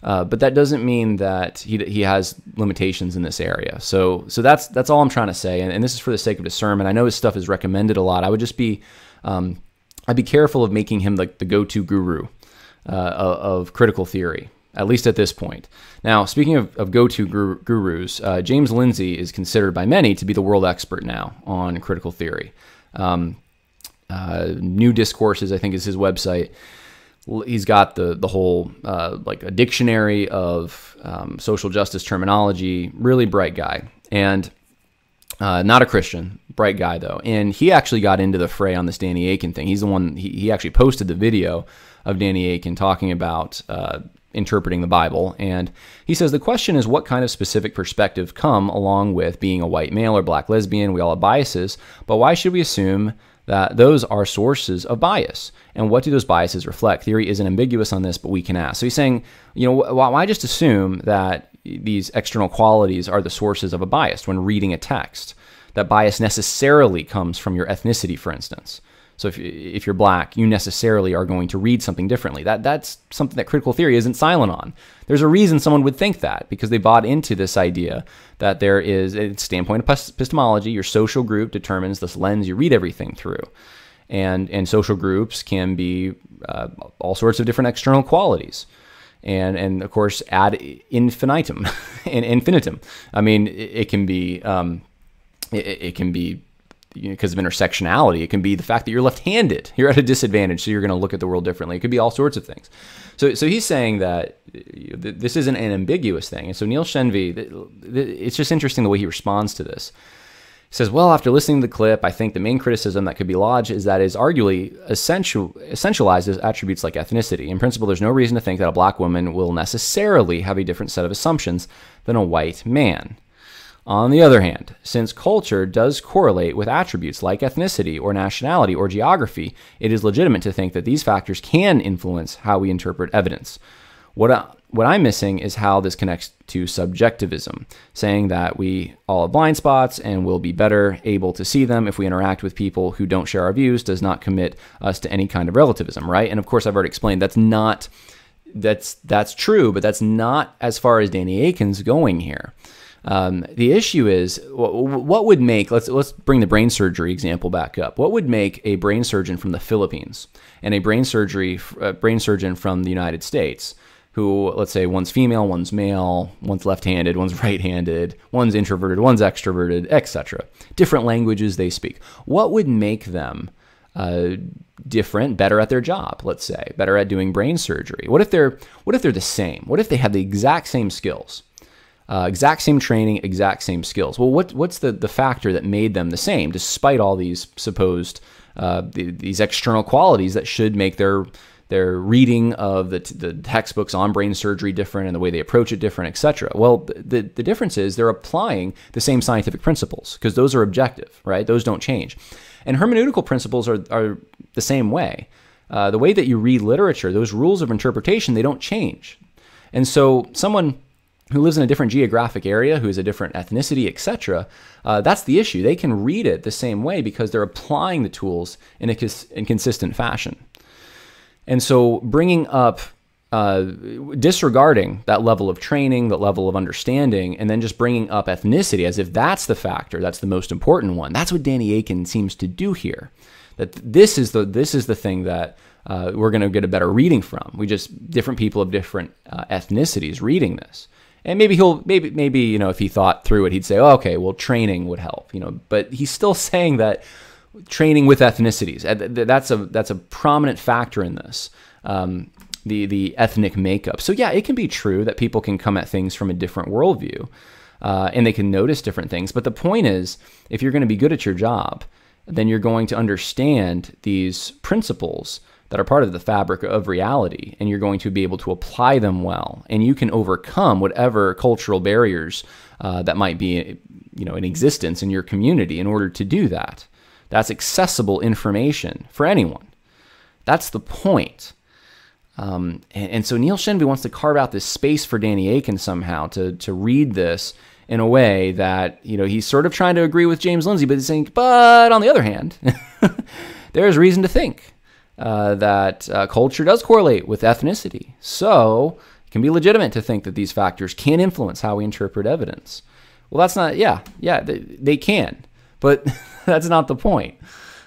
Uh, but that doesn't mean that he he has limitations in this area. So so that's that's all I'm trying to say. And, and this is for the sake of discernment. I know his stuff is recommended a lot. I would just be um, I'd be careful of making him the, the go-to guru uh, of critical theory, at least at this point. Now, speaking of, of go-to guru, gurus, uh, James Lindsay is considered by many to be the world expert now on critical theory. Um, uh, New Discourses, I think, is his website. He's got the the whole uh, like a dictionary of um, social justice terminology. Really bright guy, and uh, not a Christian. Bright guy though, and he actually got into the fray on this Danny Akin thing. He's the one. He he actually posted the video of Danny Akin talking about uh, interpreting the Bible, and he says the question is what kind of specific perspective come along with being a white male or black lesbian. We all have biases, but why should we assume that those are sources of bias? And what do those biases reflect? Theory isn't ambiguous on this, but we can ask. So he's saying, you know, why just assume that these external qualities are the sources of a bias when reading a text? That bias necessarily comes from your ethnicity, for instance. So if, if you're black, you necessarily are going to read something differently. That, that's something that critical theory isn't silent on. There's a reason someone would think that, because they bought into this idea that there is a standpoint of epistemology. Your social group determines this lens you read everything through. And, and social groups can be uh, all sorts of different external qualities. And, and of course, ad infinitum. and infinitum. I mean, it, it can be... Um, it, it can be... because you know, of intersectionality. It can be the fact that you're left-handed. You're at a disadvantage, so you're going to look at the world differently. It could be all sorts of things. So so he's saying that this isn't an ambiguous thing. And so Neil Shenvi, it's just interesting the way he responds to this. He says, well, after listening to the clip, I think the main criticism that could be lodged is that it is arguably essential, essentializes attributes like ethnicity. In principle, there's no reason to think that a black woman will necessarily have a different set of assumptions than a white man. On the other hand, since culture does correlate with attributes like ethnicity or nationality or geography, it is legitimate to think that these factors can influence how we interpret evidence. What, I, what I'm missing is how this connects to subjectivism, saying that we all have blind spots and will be better able to see them if we interact with people who don't share our views, does not commit us to any kind of relativism, right? And of course, I've already explained that's not, that's, that's true, but that's not as far as Danny Akin's going here. Um, the issue is what would make, let's, let's bring the brain surgery example back up. What would make a brain surgeon from the Philippines and a brain surgery, a brain surgeon from the United States who, let's say one's female, one's male, one's left-handed, one's right-handed, one's introverted, one's extroverted, et cetera. Different languages they speak. What would make them uh, different, better at their job, let's say, better at doing brain surgery? What if they're, what if they're the same? What if they have the exact same skills? Uh, exact same training, exact same skills. Well, what, what's the, the factor that made them the same, despite all these supposed, uh, the, these external qualities that should make their, their reading of the, t the textbooks on brain surgery different and the way they approach it different, et cetera? Well, the, the difference is they're applying the same scientific principles because those are objective, right? Those don't change. And hermeneutical principles are, are the same way. Uh, the way that you read literature, those rules of interpretation, they don't change. And so someone who lives in a different geographic area, who is a different ethnicity, et cetera, uh, that's the issue. They can read it the same way because they're applying the tools in a cons in consistent fashion. And so bringing up, uh, disregarding that level of training, that level of understanding, and then just bringing up ethnicity as if that's the factor, that's the most important one. That's what Danny Akin seems to do here. That this is the, this is the thing that uh, we're going to get a better reading from. We just, different people of different uh, ethnicities reading this. And maybe he'll, maybe, maybe, you know, if he thought through it, he'd say, oh, okay, well, training would help, you know, but he's still saying that training with ethnicities, that's a, that's a prominent factor in this, um, the, the ethnic makeup. So yeah, it can be true that people can come at things from a different worldview, uh, and they can notice different things. But the point is, if you're going to be good at your job, then you're going to understand these principles that are part of the fabric of reality, and you're going to be able to apply them well, and you can overcome whatever cultural barriers uh, that might be, you know, in existence in your community in order to do that. That's accessible information for anyone. That's the point. Um, and, and so Neil Shenvi wants to carve out this space for Danny Akin somehow to, to read this in a way that, you know, he's sort of trying to agree with James Lindsay, but he's saying, but on the other hand, there's reason to think uh, that uh, culture does correlate with ethnicity. So it can be legitimate to think that these factors can influence how we interpret evidence. Well, that's not, yeah, yeah, they, they can, but that's not the point.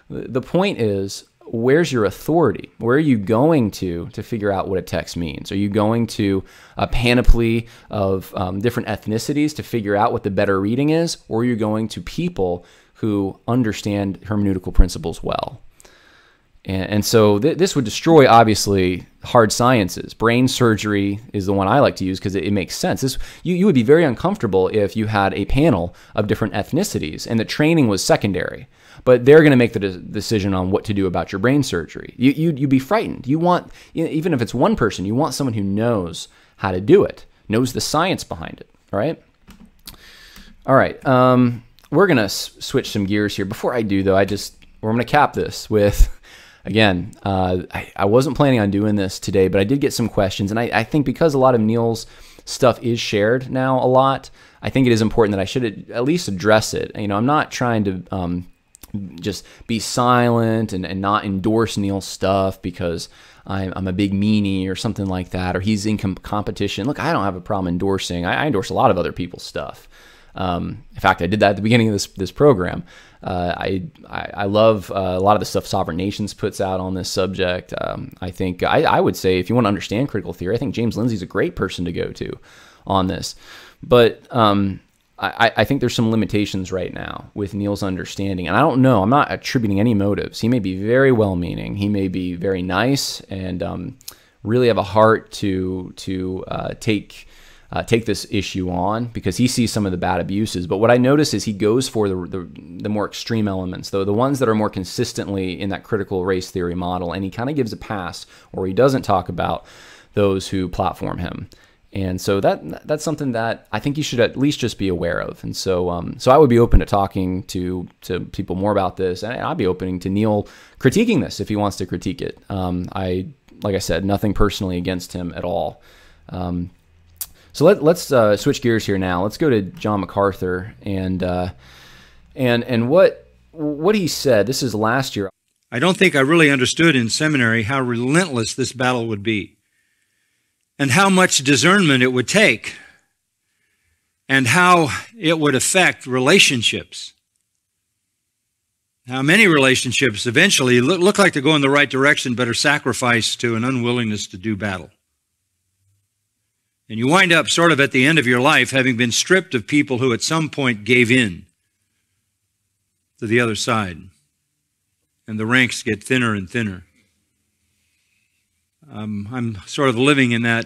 The point is, where's your authority? Where are you going to to figure out what a text means? Are you going to a panoply of um, different ethnicities to figure out what the better reading is? Or are you going to people who understand hermeneutical principles well? And, and so th this would destroy, obviously, hard sciences. Brain surgery is the one I like to use because it, it makes sense. This, you, you would be very uncomfortable if you had a panel of different ethnicities and the training was secondary. But they're going to make the de decision on what to do about your brain surgery. You, you, you'd be frightened. You want, even if it's one person, you want someone who knows how to do it, knows the science behind it, all right? All right, um, we're going to switch some gears here. Before I do, though, I just, we're going to cap this with, again, uh, I, I wasn't planning on doing this today, but I did get some questions. And I, I think because a lot of Neil's stuff is shared now a lot, I think it is important that I should at least address it. You know, I'm not trying to... Um, just be silent and, and not endorse Neil's stuff because I'm, I'm a big meanie or something like that, or he's in com competition. Look, I don't have a problem endorsing. I, I endorse a lot of other people's stuff. Um, in fact, I did that at the beginning of this, this program. Uh, I, I, I love uh, a lot of the stuff Sovereign Nations puts out on this subject. Um, I think I, I would say if you want to understand critical theory, I think James Lindsay is a great person to go to on this. But... Um, I, I think there's some limitations right now with Neil's understanding. And I don't know, I'm not attributing any motives. He may be very well-meaning. He may be very nice and um, really have a heart to, to uh, take, uh, take this issue on because he sees some of the bad abuses. But what I notice is he goes for the, the, the more extreme elements, though the ones that are more consistently in that critical race theory model. And he kind of gives a pass or he doesn't talk about those who platform him. And so that that's something that I think you should at least just be aware of. And so um, so I would be open to talking to, to people more about this. And I'd be open to Neil critiquing this if he wants to critique it. Um, I, like I said, nothing personally against him at all. Um, so let, let's uh, switch gears here now. Let's go to John MacArthur and, uh, and, and what, what he said. This is last year. I don't think I really understood in seminary how relentless this battle would be, and how much discernment it would take, and how it would affect relationships. Now, many relationships eventually look, look like they're going the right direction, but are sacrificed to an unwillingness to do battle. And you wind up sort of at the end of your life having been stripped of people who at some point gave in to the other side, and the ranks get thinner and thinner. Um, I'm sort of living in that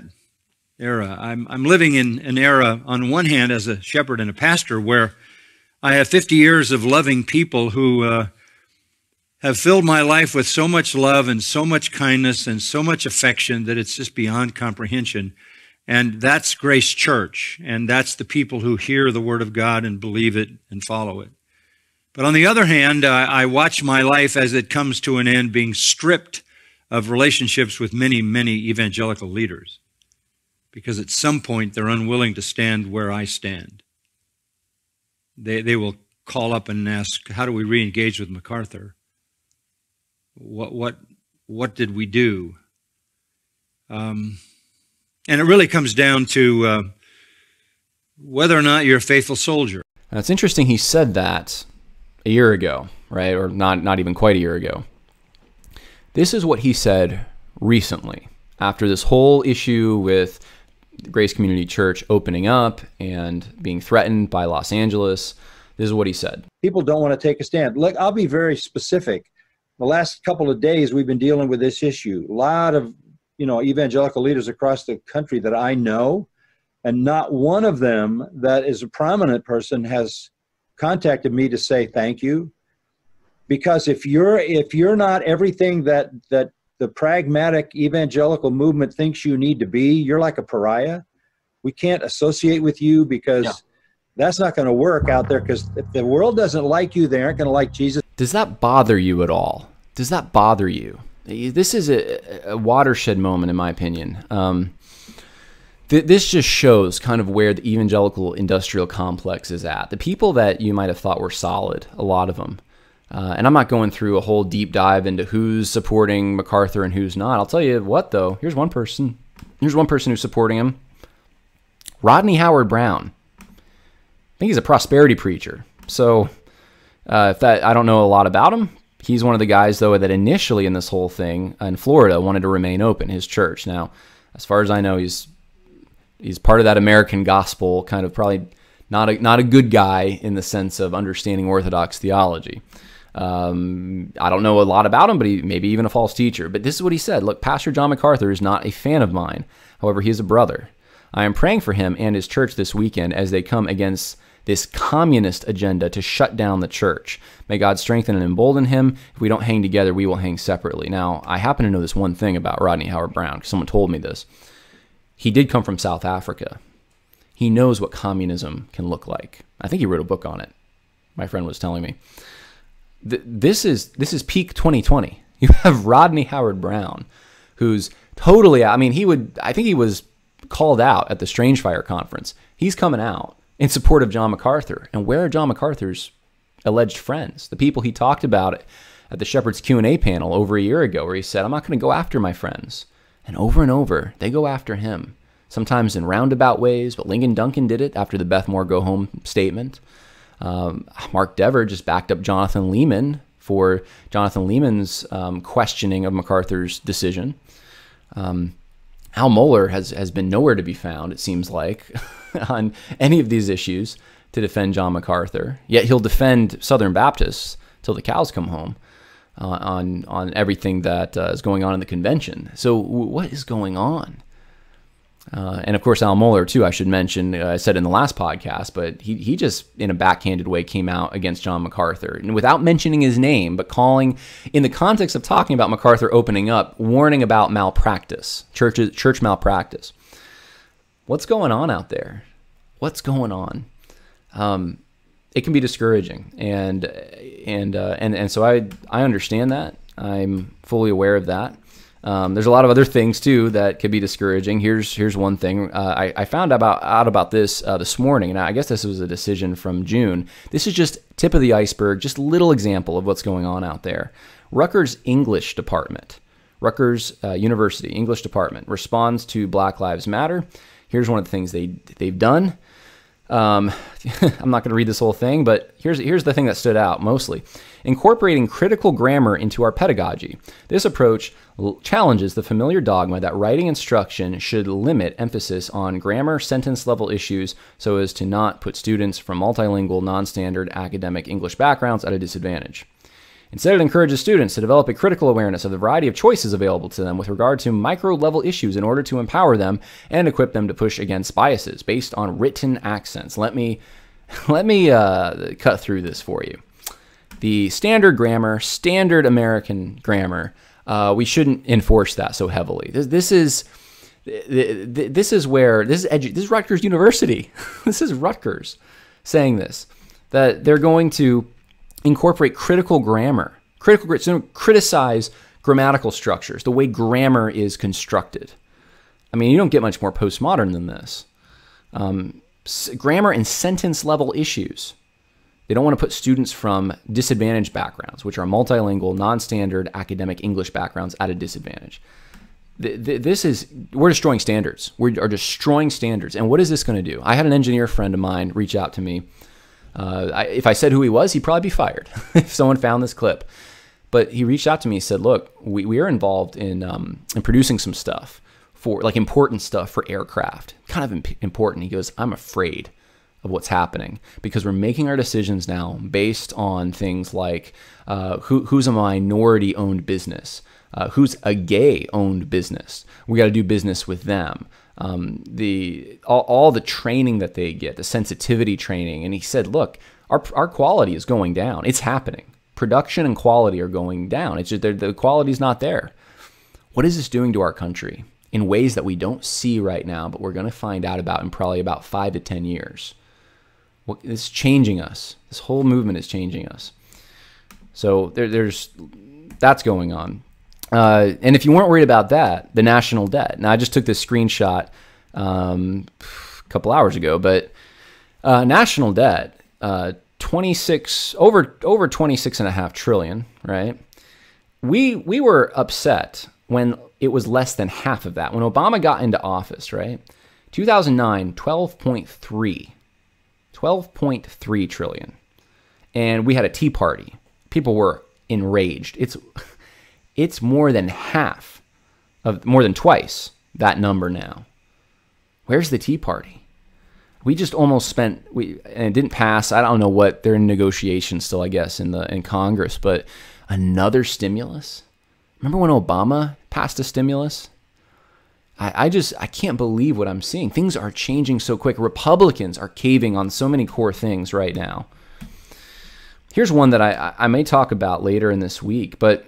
era. I'm, I'm living in an era, on one hand, as a shepherd and a pastor, where I have fifty years of loving people who uh, have filled my life with so much love and so much kindness and so much affection that it's just beyond comprehension. And that's Grace Church, and that's the people who hear the Word of God and believe it and follow it. But on the other hand, uh, I watch my life as it comes to an end being stripped of relationships with many, many evangelical leaders, because at some point they're unwilling to stand where I stand. They, they will call up and ask, how do we re-engage with MacArthur? What, what, what did we do? Um, and it really comes down to uh, whether or not you're a faithful soldier. Now, it's interesting he said that a year ago, right? Or not, not even quite a year ago. This is what he said recently after this whole issue with Grace Community Church opening up and being threatened by Los Angeles. This is what he said. People don't want to take a stand. Look, I'll be very specific. The last couple of days we've been dealing with this issue. A lot of, you know, evangelical leaders across the country that I know, and not one of them that is a prominent person has contacted me to say thank you. Because if you're if you're not everything that that the pragmatic evangelical movement thinks you need to be, you're like a pariah. We can't associate with you because yeah. That's not going to work out there. Because if the world doesn't like you, they aren't going to like Jesus. Does that bother you at all? Does that bother you? This is a, a watershed moment, in my opinion. Um, th this just shows kind of where the evangelical industrial complex is at. The people that you might have thought were solid, a lot of them. Uh, and I'm not going through a whole deep dive into who's supporting MacArthur and who's not. I'll tell you what, though. Here's one person. Here's one person who's supporting him. Rodney Howard Brown. I think he's a prosperity preacher. So uh, if that, I don't know a lot about him. He's one of the guys, though, that initially in this whole thing in Florida wanted to remain open, his church. Now, as far as I know, he's he's part of that American gospel, kind of probably not a, not a good guy in the sense of understanding Orthodox theology. Um, I don't know a lot about him, but he maybe even a false teacher. But this is what he said. Look, Pastor John MacArthur is not a fan of mine. However, he is a brother. I am praying for him and his church this weekend as they come against this communist agenda to shut down the church. May God strengthen and embolden him. If we don't hang together, we will hang separately. Now, I happen to know this one thing about Rodney Howard Brown, because someone told me this. He did come from South Africa. He knows what communism can look like. I think he wrote a book on it, my friend was telling me. Th this is this is peak twenty twenty. You have Rodney Howard Brown, who's totally, I mean, he would, I think he was called out at the Strange Fire conference. He's coming out in support of John MacArthur. And where are John MacArthur's alleged friends? The people he talked about at the Shepherd's Q and A panel over a year ago, where he said, I'm not going to go after my friends. And over and over, they go after him, sometimes in roundabout ways, but Lincoln Duncan did it after the Beth Moore Go Home statement. Um, Mark Dever just backed up Jonathan Lehman for Jonathan Lehman's um, questioning of MacArthur's decision. Um, Al Mohler has, has been nowhere to be found, it seems like, on any of these issues to defend John MacArthur. Yet he'll defend Southern Baptists till the cows come home uh, on, on everything that uh, is going on in the convention. So w what is going on? Uh, and, of course, Al Mohler, too, I should mention, uh, I said in the last podcast, but he, he just, in a backhanded way, came out against John MacArthur. And without mentioning his name, but calling, in the context of talking about MacArthur opening up, warning about malpractice, churches, church malpractice. What's going on out there? What's going on? Um, it can be discouraging. And and uh, and and so I, I understand that. I'm fully aware of that. Um, there's a lot of other things, too, that could be discouraging. Here's here's one thing. Uh, I, I found about, out about this uh, this morning, and I guess this was a decision from June. This is just tip of the iceberg, just a little example of what's going on out there. Rutgers English Department, Rutgers uh, University English Department, responds to Black Lives Matter. Here's one of the things they, they've done. Um, I'm not going to read this whole thing, but here's, here's the thing that stood out mostly. Incorporating critical grammar into our pedagogy. This approach challenges the familiar dogma that writing instruction should limit emphasis on grammar, sentence-level issues so as to not put students from multilingual, non-standard academic English backgrounds at a disadvantage. Instead, it encourages students to develop a critical awareness of the variety of choices available to them with regard to micro-level issues in order to empower them and equip them to push against biases based on written accents. Let me, let me uh, cut through this for you. The standard grammar, standard American grammar, uh, we shouldn't enforce that so heavily. This, this is... This is where, this is, edu this is Rutgers University. This is Rutgers saying this, that they're going to incorporate critical grammar, critical so criticize grammatical structures, the way grammar is constructed. I mean, you don't get much more postmodern than this. Um, grammar and sentence-level issues. They don't want to put students from disadvantaged backgrounds, which are multilingual, non-standard academic English backgrounds, at a disadvantage. Th th this is, we're destroying standards. We are destroying standards. And what is this going to do? I had an engineer friend of mine reach out to me. Uh, I, if I said who he was, he'd probably be fired if someone found this clip. But he reached out to me and said, look, we, we are involved in, um, in producing some stuff, for like important stuff for aircraft, kind of imp important. He goes, I'm afraid of what's happening because we're making our decisions now based on things like uh, who, who's a minority-owned business, uh, who's a gay-owned business. We got to do business with them. Um, the all, all the training that they get, the sensitivity training. And he said, look, our, our quality is going down. It's happening. Production and quality are going down. It's just the quality's not there. What is this doing to our country in ways that we don't see right now, but we're going to find out about in probably about five to ten years? What, it's changing us. This whole movement is changing us. So there, there's that's going on. Uh, and if you weren't worried about that, the national debt. Now, I just took this screenshot um, a couple hours ago, but uh, national debt, uh, twenty-six, over over twenty-six and a half trillion, right? We we were upset when it was less than half of that. When Obama got into office, right? two thousand nine, twelve point three trillion. And we had a Tea Party. People were enraged. It's it's more than half of more than twice that number now. Where's the Tea Party? We just almost spent we and it didn't pass. I don't know what they're in negotiations still, I guess, in the in Congress, but another stimulus? Remember when Obama passed a stimulus? I, I just, I can't believe what I'm seeing. Things are changing so quick. Republicans are caving on so many core things right now. Here's one that I, I may talk about later in this week, but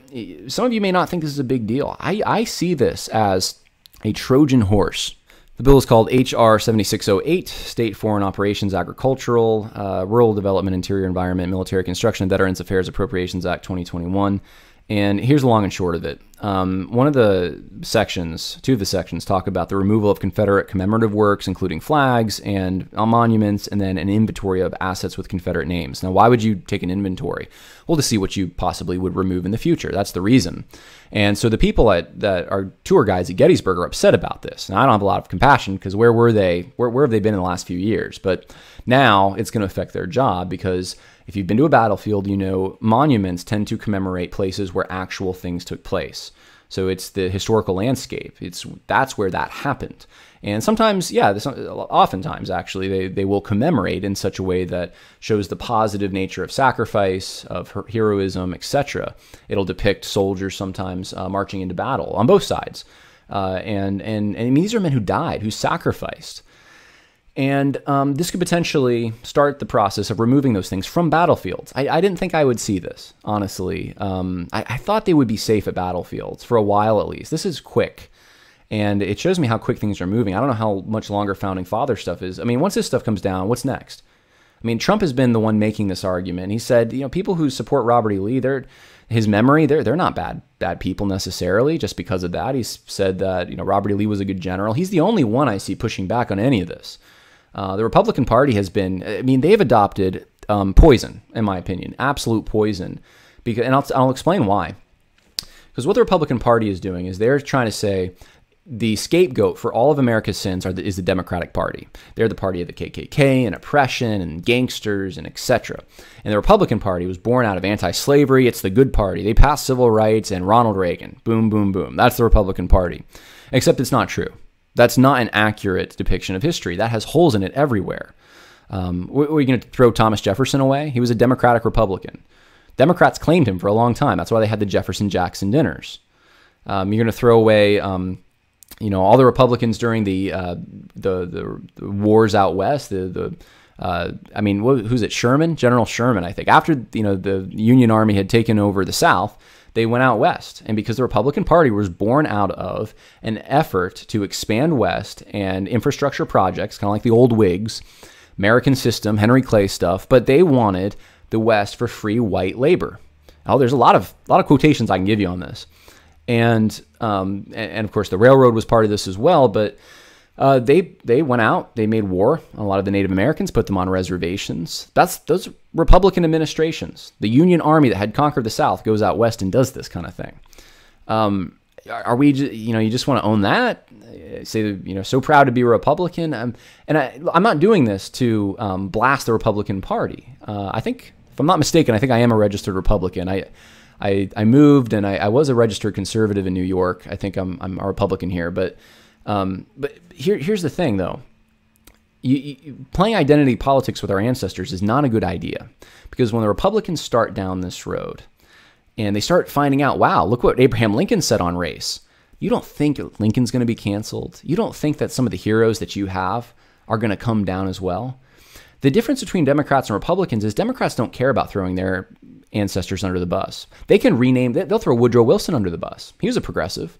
some of you may not think this is a big deal. I, I see this as a Trojan horse. The bill is called H R seventy-six oh eight, State Foreign Operations, Agricultural, uh, Rural Development, Interior Environment, Military Construction, Veterans Affairs Appropriations Act twenty twenty-one. And here's the long and short of it. Um, one of the sections, two of the sections, talk about the removal of Confederate commemorative works, including flags and monuments, and then an inventory of assets with Confederate names. Now, why would you take an inventory? Well, to see what you possibly would remove in the future. That's the reason. And so the people at, that are tour guides at Gettysburg are upset about this. Now, I don't have a lot of compassion because where were they? Where, where have they been in the last few years? But now it's going to affect their job because if you've been to a battlefield, you know monuments tend to commemorate places where actual things took place. So it's the historical landscape. It's that's where that happened. And sometimes, yeah, this, oftentimes actually, they, they will commemorate in such a way that shows the positive nature of sacrifice, of heroism, et cetera. It'll depict soldiers sometimes uh, marching into battle on both sides. Uh, and, and, and I mean, these are men who died, who sacrificed. And um, this could potentially start the process of removing those things from battlefields. I, I didn't think I would see this, honestly. Um, I, I thought they would be safe at battlefields for a while at least. This is quick, and it shows me how quick things are moving. I don't know how much longer Founding Father stuff is. I mean, once this stuff comes down, what's next? I mean, Trump has been the one making this argument. He said, you know, people who support Robert E. Lee, they're, his memory, they're, they're not bad, bad people necessarily just because of that. He said that, you know, Robert E. Lee was a good general. He's the only one I see pushing back on any of this. Uh, the Republican Party has been, I mean, they've adopted um, poison, in my opinion, absolute poison. Because, and I'll, I'll explain why. Because what the Republican Party is doing is they're trying to say the scapegoat for all of America's sins are the, is the Democratic Party. They're the party of the K K K and oppression and gangsters and et cetera. And the Republican Party was born out of anti-slavery. It's the good party. They passed civil rights and Ronald Reagan. Boom, boom, boom. That's the Republican Party. Except it's not true. That's not an accurate depiction of history. That has holes in it everywhere. Um, were you going to throw Thomas Jefferson away? He was a Democratic Republican. Democrats claimed him for a long time. That's why they had the Jefferson-Jackson dinners. Um, you're going to throw away, um, you know, all the Republicans during the uh, the, the the wars out west. The the uh, I mean, who's it? Sherman, General Sherman, I think. After you know the Union Army had taken over the South, they went out west, and because the Republican Party was born out of an effort to expand west and infrastructure projects, kind of like the old Whigs, American system, Henry Clay stuff, but they wanted the West for free white labor. Oh, there's a lot of a lot of quotations I can give you on this, and um, and of course the railroad was part of this as well, but. Uh, they they went out. They made war on a lot of the Native Americans, put them on reservations. That's those Republican administrations. The Union Army that had conquered the South goes out west and does this kind of thing. Um, are we? You know, you just want to own that? Say you know, so proud to be a Republican. Um, and I, I'm not doing this to um, blast the Republican Party. Uh, I think, if I'm not mistaken, I think I am a registered Republican. I. I, I moved and I, I was a registered conservative in New York. I think I'm, I'm a Republican here, but um, but here, here's the thing though. You, you, playing identity politics with our ancestors is not a good idea because when the Republicans start down this road and they start finding out, wow, look what Abraham Lincoln said on race. You don't think Lincoln's going to be canceled. You don't think that some of the heroes that you have are going to come down as well. The difference between Democrats and Republicans is Democrats don't care about throwing their ancestors under the bus. They can rename, they'll throw Woodrow Wilson under the bus. He was a progressive,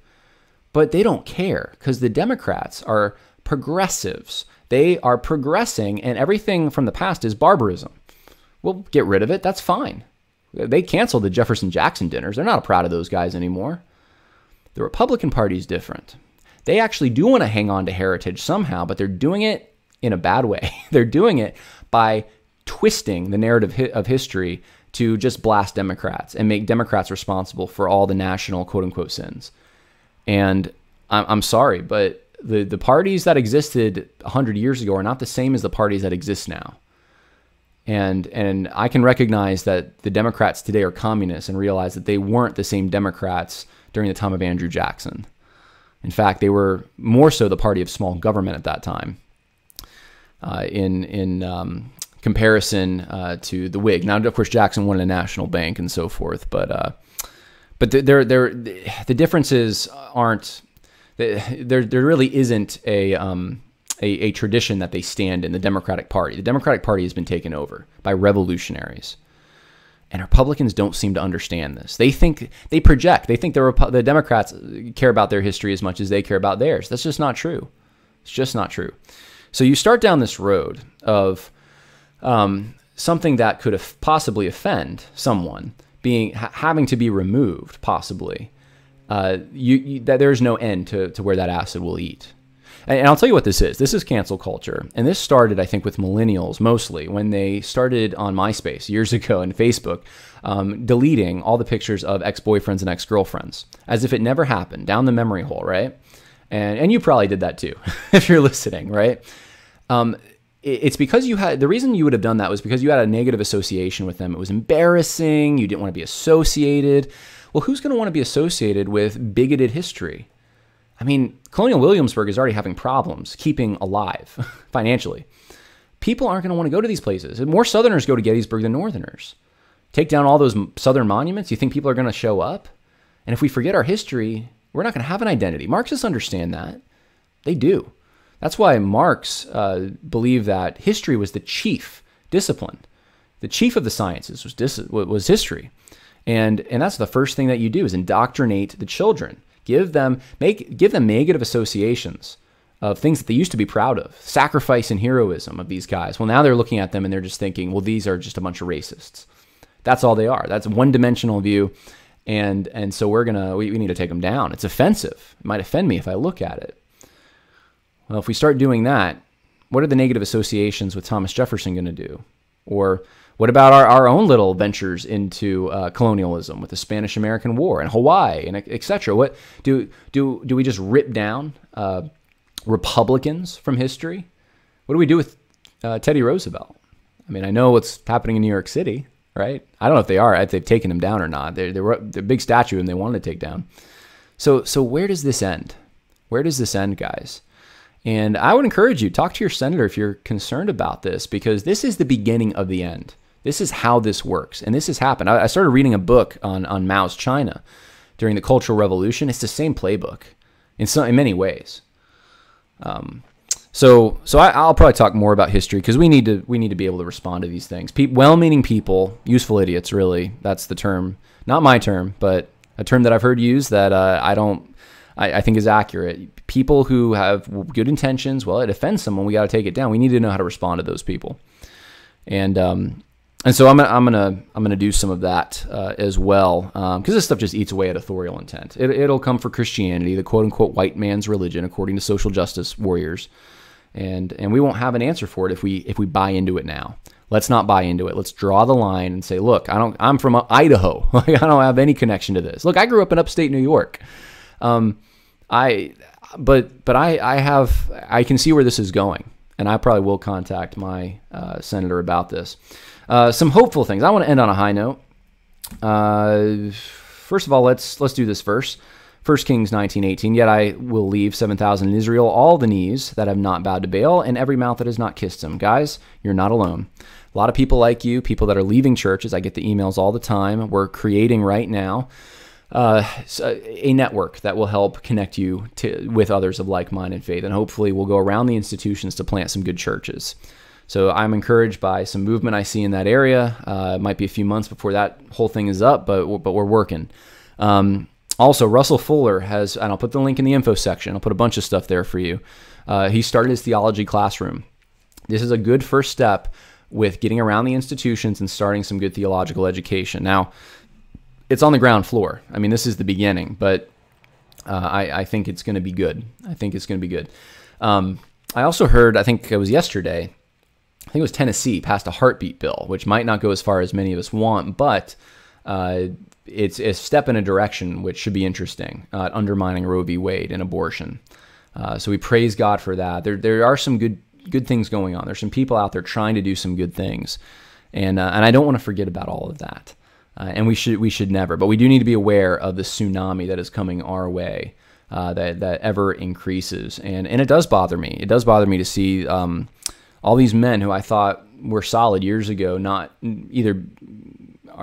but they don't care because the Democrats are progressives. They are progressing and everything from the past is barbarism. We'll get rid of it. That's fine. They canceled the Jefferson-Jackson dinners. They're not proud of those guys anymore. The Republican Party is different. They actually do want to hang on to heritage somehow, but they're doing it in a bad way. They're doing it by twisting the narrative of history to just blast Democrats and make Democrats responsible for all the national quote unquote sins. And I'm sorry, but the, the parties that existed a hundred years ago are not the same as the parties that exist now. And, and I can recognize that the Democrats today are communists and realize that they weren't the same Democrats during the time of Andrew Jackson. In fact, they were more so the party of small government at that time uh, in, in um, comparison uh, to the Whig. Now, of course, Jackson wanted a national bank and so forth, but, uh, but they're, they're, the differences aren't... There, there really isn't a, um, a, a tradition that they stand in, the Democratic Party. The Democratic Party has been taken over by revolutionaries. And Republicans don't seem to understand this. They think, they project, they think the, Repo the Democrats care about their history as much as they care about theirs. That's just not true. It's just not true. So you start down this road of um, something that could have possibly offend someone being ha having to be removed, possibly. Uh, you, you, that there's no end to, to where that acid will eat. And, and I'll tell you what this is. This is cancel culture. And this started, I think, with millennials mostly when they started on MySpace years ago and Facebook, um, deleting all the pictures of ex-boyfriends and ex-girlfriends as if it never happened, down the memory hole, right? And, and you probably did that too, if you're listening, right? Um, it, it's because you had, the reason you would have done that was because you had a negative association with them. It was embarrassing. You didn't want to be associated. Well, who's going to want to be associated with bigoted history? I mean, Colonial Williamsburg is already having problems keeping alive financially. People aren't going to want to go to these places. More Southerners go to Gettysburg than Northerners. Take down all those Southern monuments. You think people are going to show up? And if we forget our history, we're not going to have an identity. Marxists understand that. They do. That's why Marx uh, believed that history was the chief discipline. The chief of the sciences was, dis was history. And, and that's the first thing that you do is indoctrinate the children. Give them, make, give them negative associations of things that they used to be proud of. Sacrifice and heroism of these guys. Well, now they're looking at them and they're just thinking, well, these are just a bunch of racists. That's all they are. That's a one-dimensional view. And, and so we're gonna, we, we need to take them down. It's offensive. It might offend me if I look at it. Well, if we start doing that, what are the negative associations with Thomas Jefferson going to do? Or... what about our, our own little ventures into uh, colonialism with the Spanish-American War and Hawaii and et cetera? What, do, do, do we just rip down uh, Republicans from history? What do we do with uh, Teddy Roosevelt? I mean, I know what's happening in New York City, right? I don't know if they are, if they've taken him down or not. They, they were a big statue and they wanted to take down. So, so where does this end? Where does this end, guys? And I would encourage you, talk to your senator if you're concerned about this, because this is the beginning of the end. This is how this works, and this has happened. I started reading a book on, on Mao's China during the Cultural Revolution. It's the same playbook in, some, in many ways. Um, so so I, I'll probably talk more about history because we need to we need to be able to respond to these things. Pe well-meaning people, useful idiots, really. That's the term. Not my term, but a term that I've heard used that uh, I don't I, I think is accurate. People who have good intentions, well, it offends someone. We got to take it down. We need to know how to respond to those people. And... Um, And so I'm gonna I'm gonna I'm gonna do some of that uh, as well, because um, this stuff just eats away at authorial intent. It, it'll come for Christianity, the quote unquote white man's religion, according to social justice warriors, and and we won't have an answer for it if we if we buy into it now. Let's not buy into it. Let's draw the line and say, look, I don't I'm from Idaho. Like I don't have any connection to this. Look, I grew up in upstate New York. Um, I but but I I have I can see where this is going, and I probably will contact my uh, senator about this. Uh, some hopeful things. I want to end on a high note. Uh, first of all, let's let's do this verse. First Kings nineteen eighteen. Yet I will leave seven thousand in Israel, all the knees that have not bowed to Baal, and every mouth that has not kissed him. Guys, you're not alone. A lot of people like you, people that are leaving churches. I get the emails all the time. We're creating right now uh, a network that will help connect you to, with others of like mind and faith, and hopefully we'll go around the institutions to plant some good churches. So I'm encouraged by some movement I see in that area. Uh, it might be a few months before that whole thing is up, but we're, but we're working. Um, also, Russell Fuller has, and I'll put the link in the info section. I'll put a bunch of stuff there for you. Uh, he started his theology classroom. This is a good first step with getting around the institutions and starting some good theological education. Now, it's on the ground floor. I mean, this is the beginning, but uh, I, I think it's going to be good. I think it's going to be good. Um, I also heard, I think it was yesterday, I think it was Tennessee, passed a heartbeat bill, which might not go as far as many of us want, but uh, it's a step in a direction which should be interesting, uh, undermining Roe v. Wade and abortion. Uh, so we praise God for that. There, there are some good good things going on. There's some people out there trying to do some good things, and uh, and I don't want to forget about all of that. Uh, and we should we should never, but we do need to be aware of the tsunami that is coming our way, uh, that that ever increases. And and it does bother me. It does bother me to see um, all these men who I thought were solid years ago, not either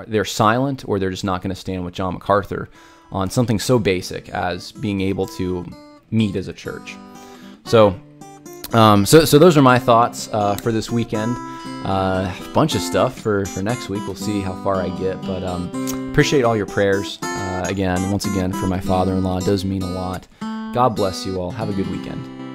they're silent or they're just not going to stand with John MacArthur on something so basic as being able to meet as a church. So, um, so, so those are my thoughts uh, for this weekend. Uh, a bunch of stuff for, for next week. We'll see how far I get, but um, appreciate all your prayers. Uh, again, once again, for my father-in-law. It does mean a lot. God bless you all. Have a good weekend.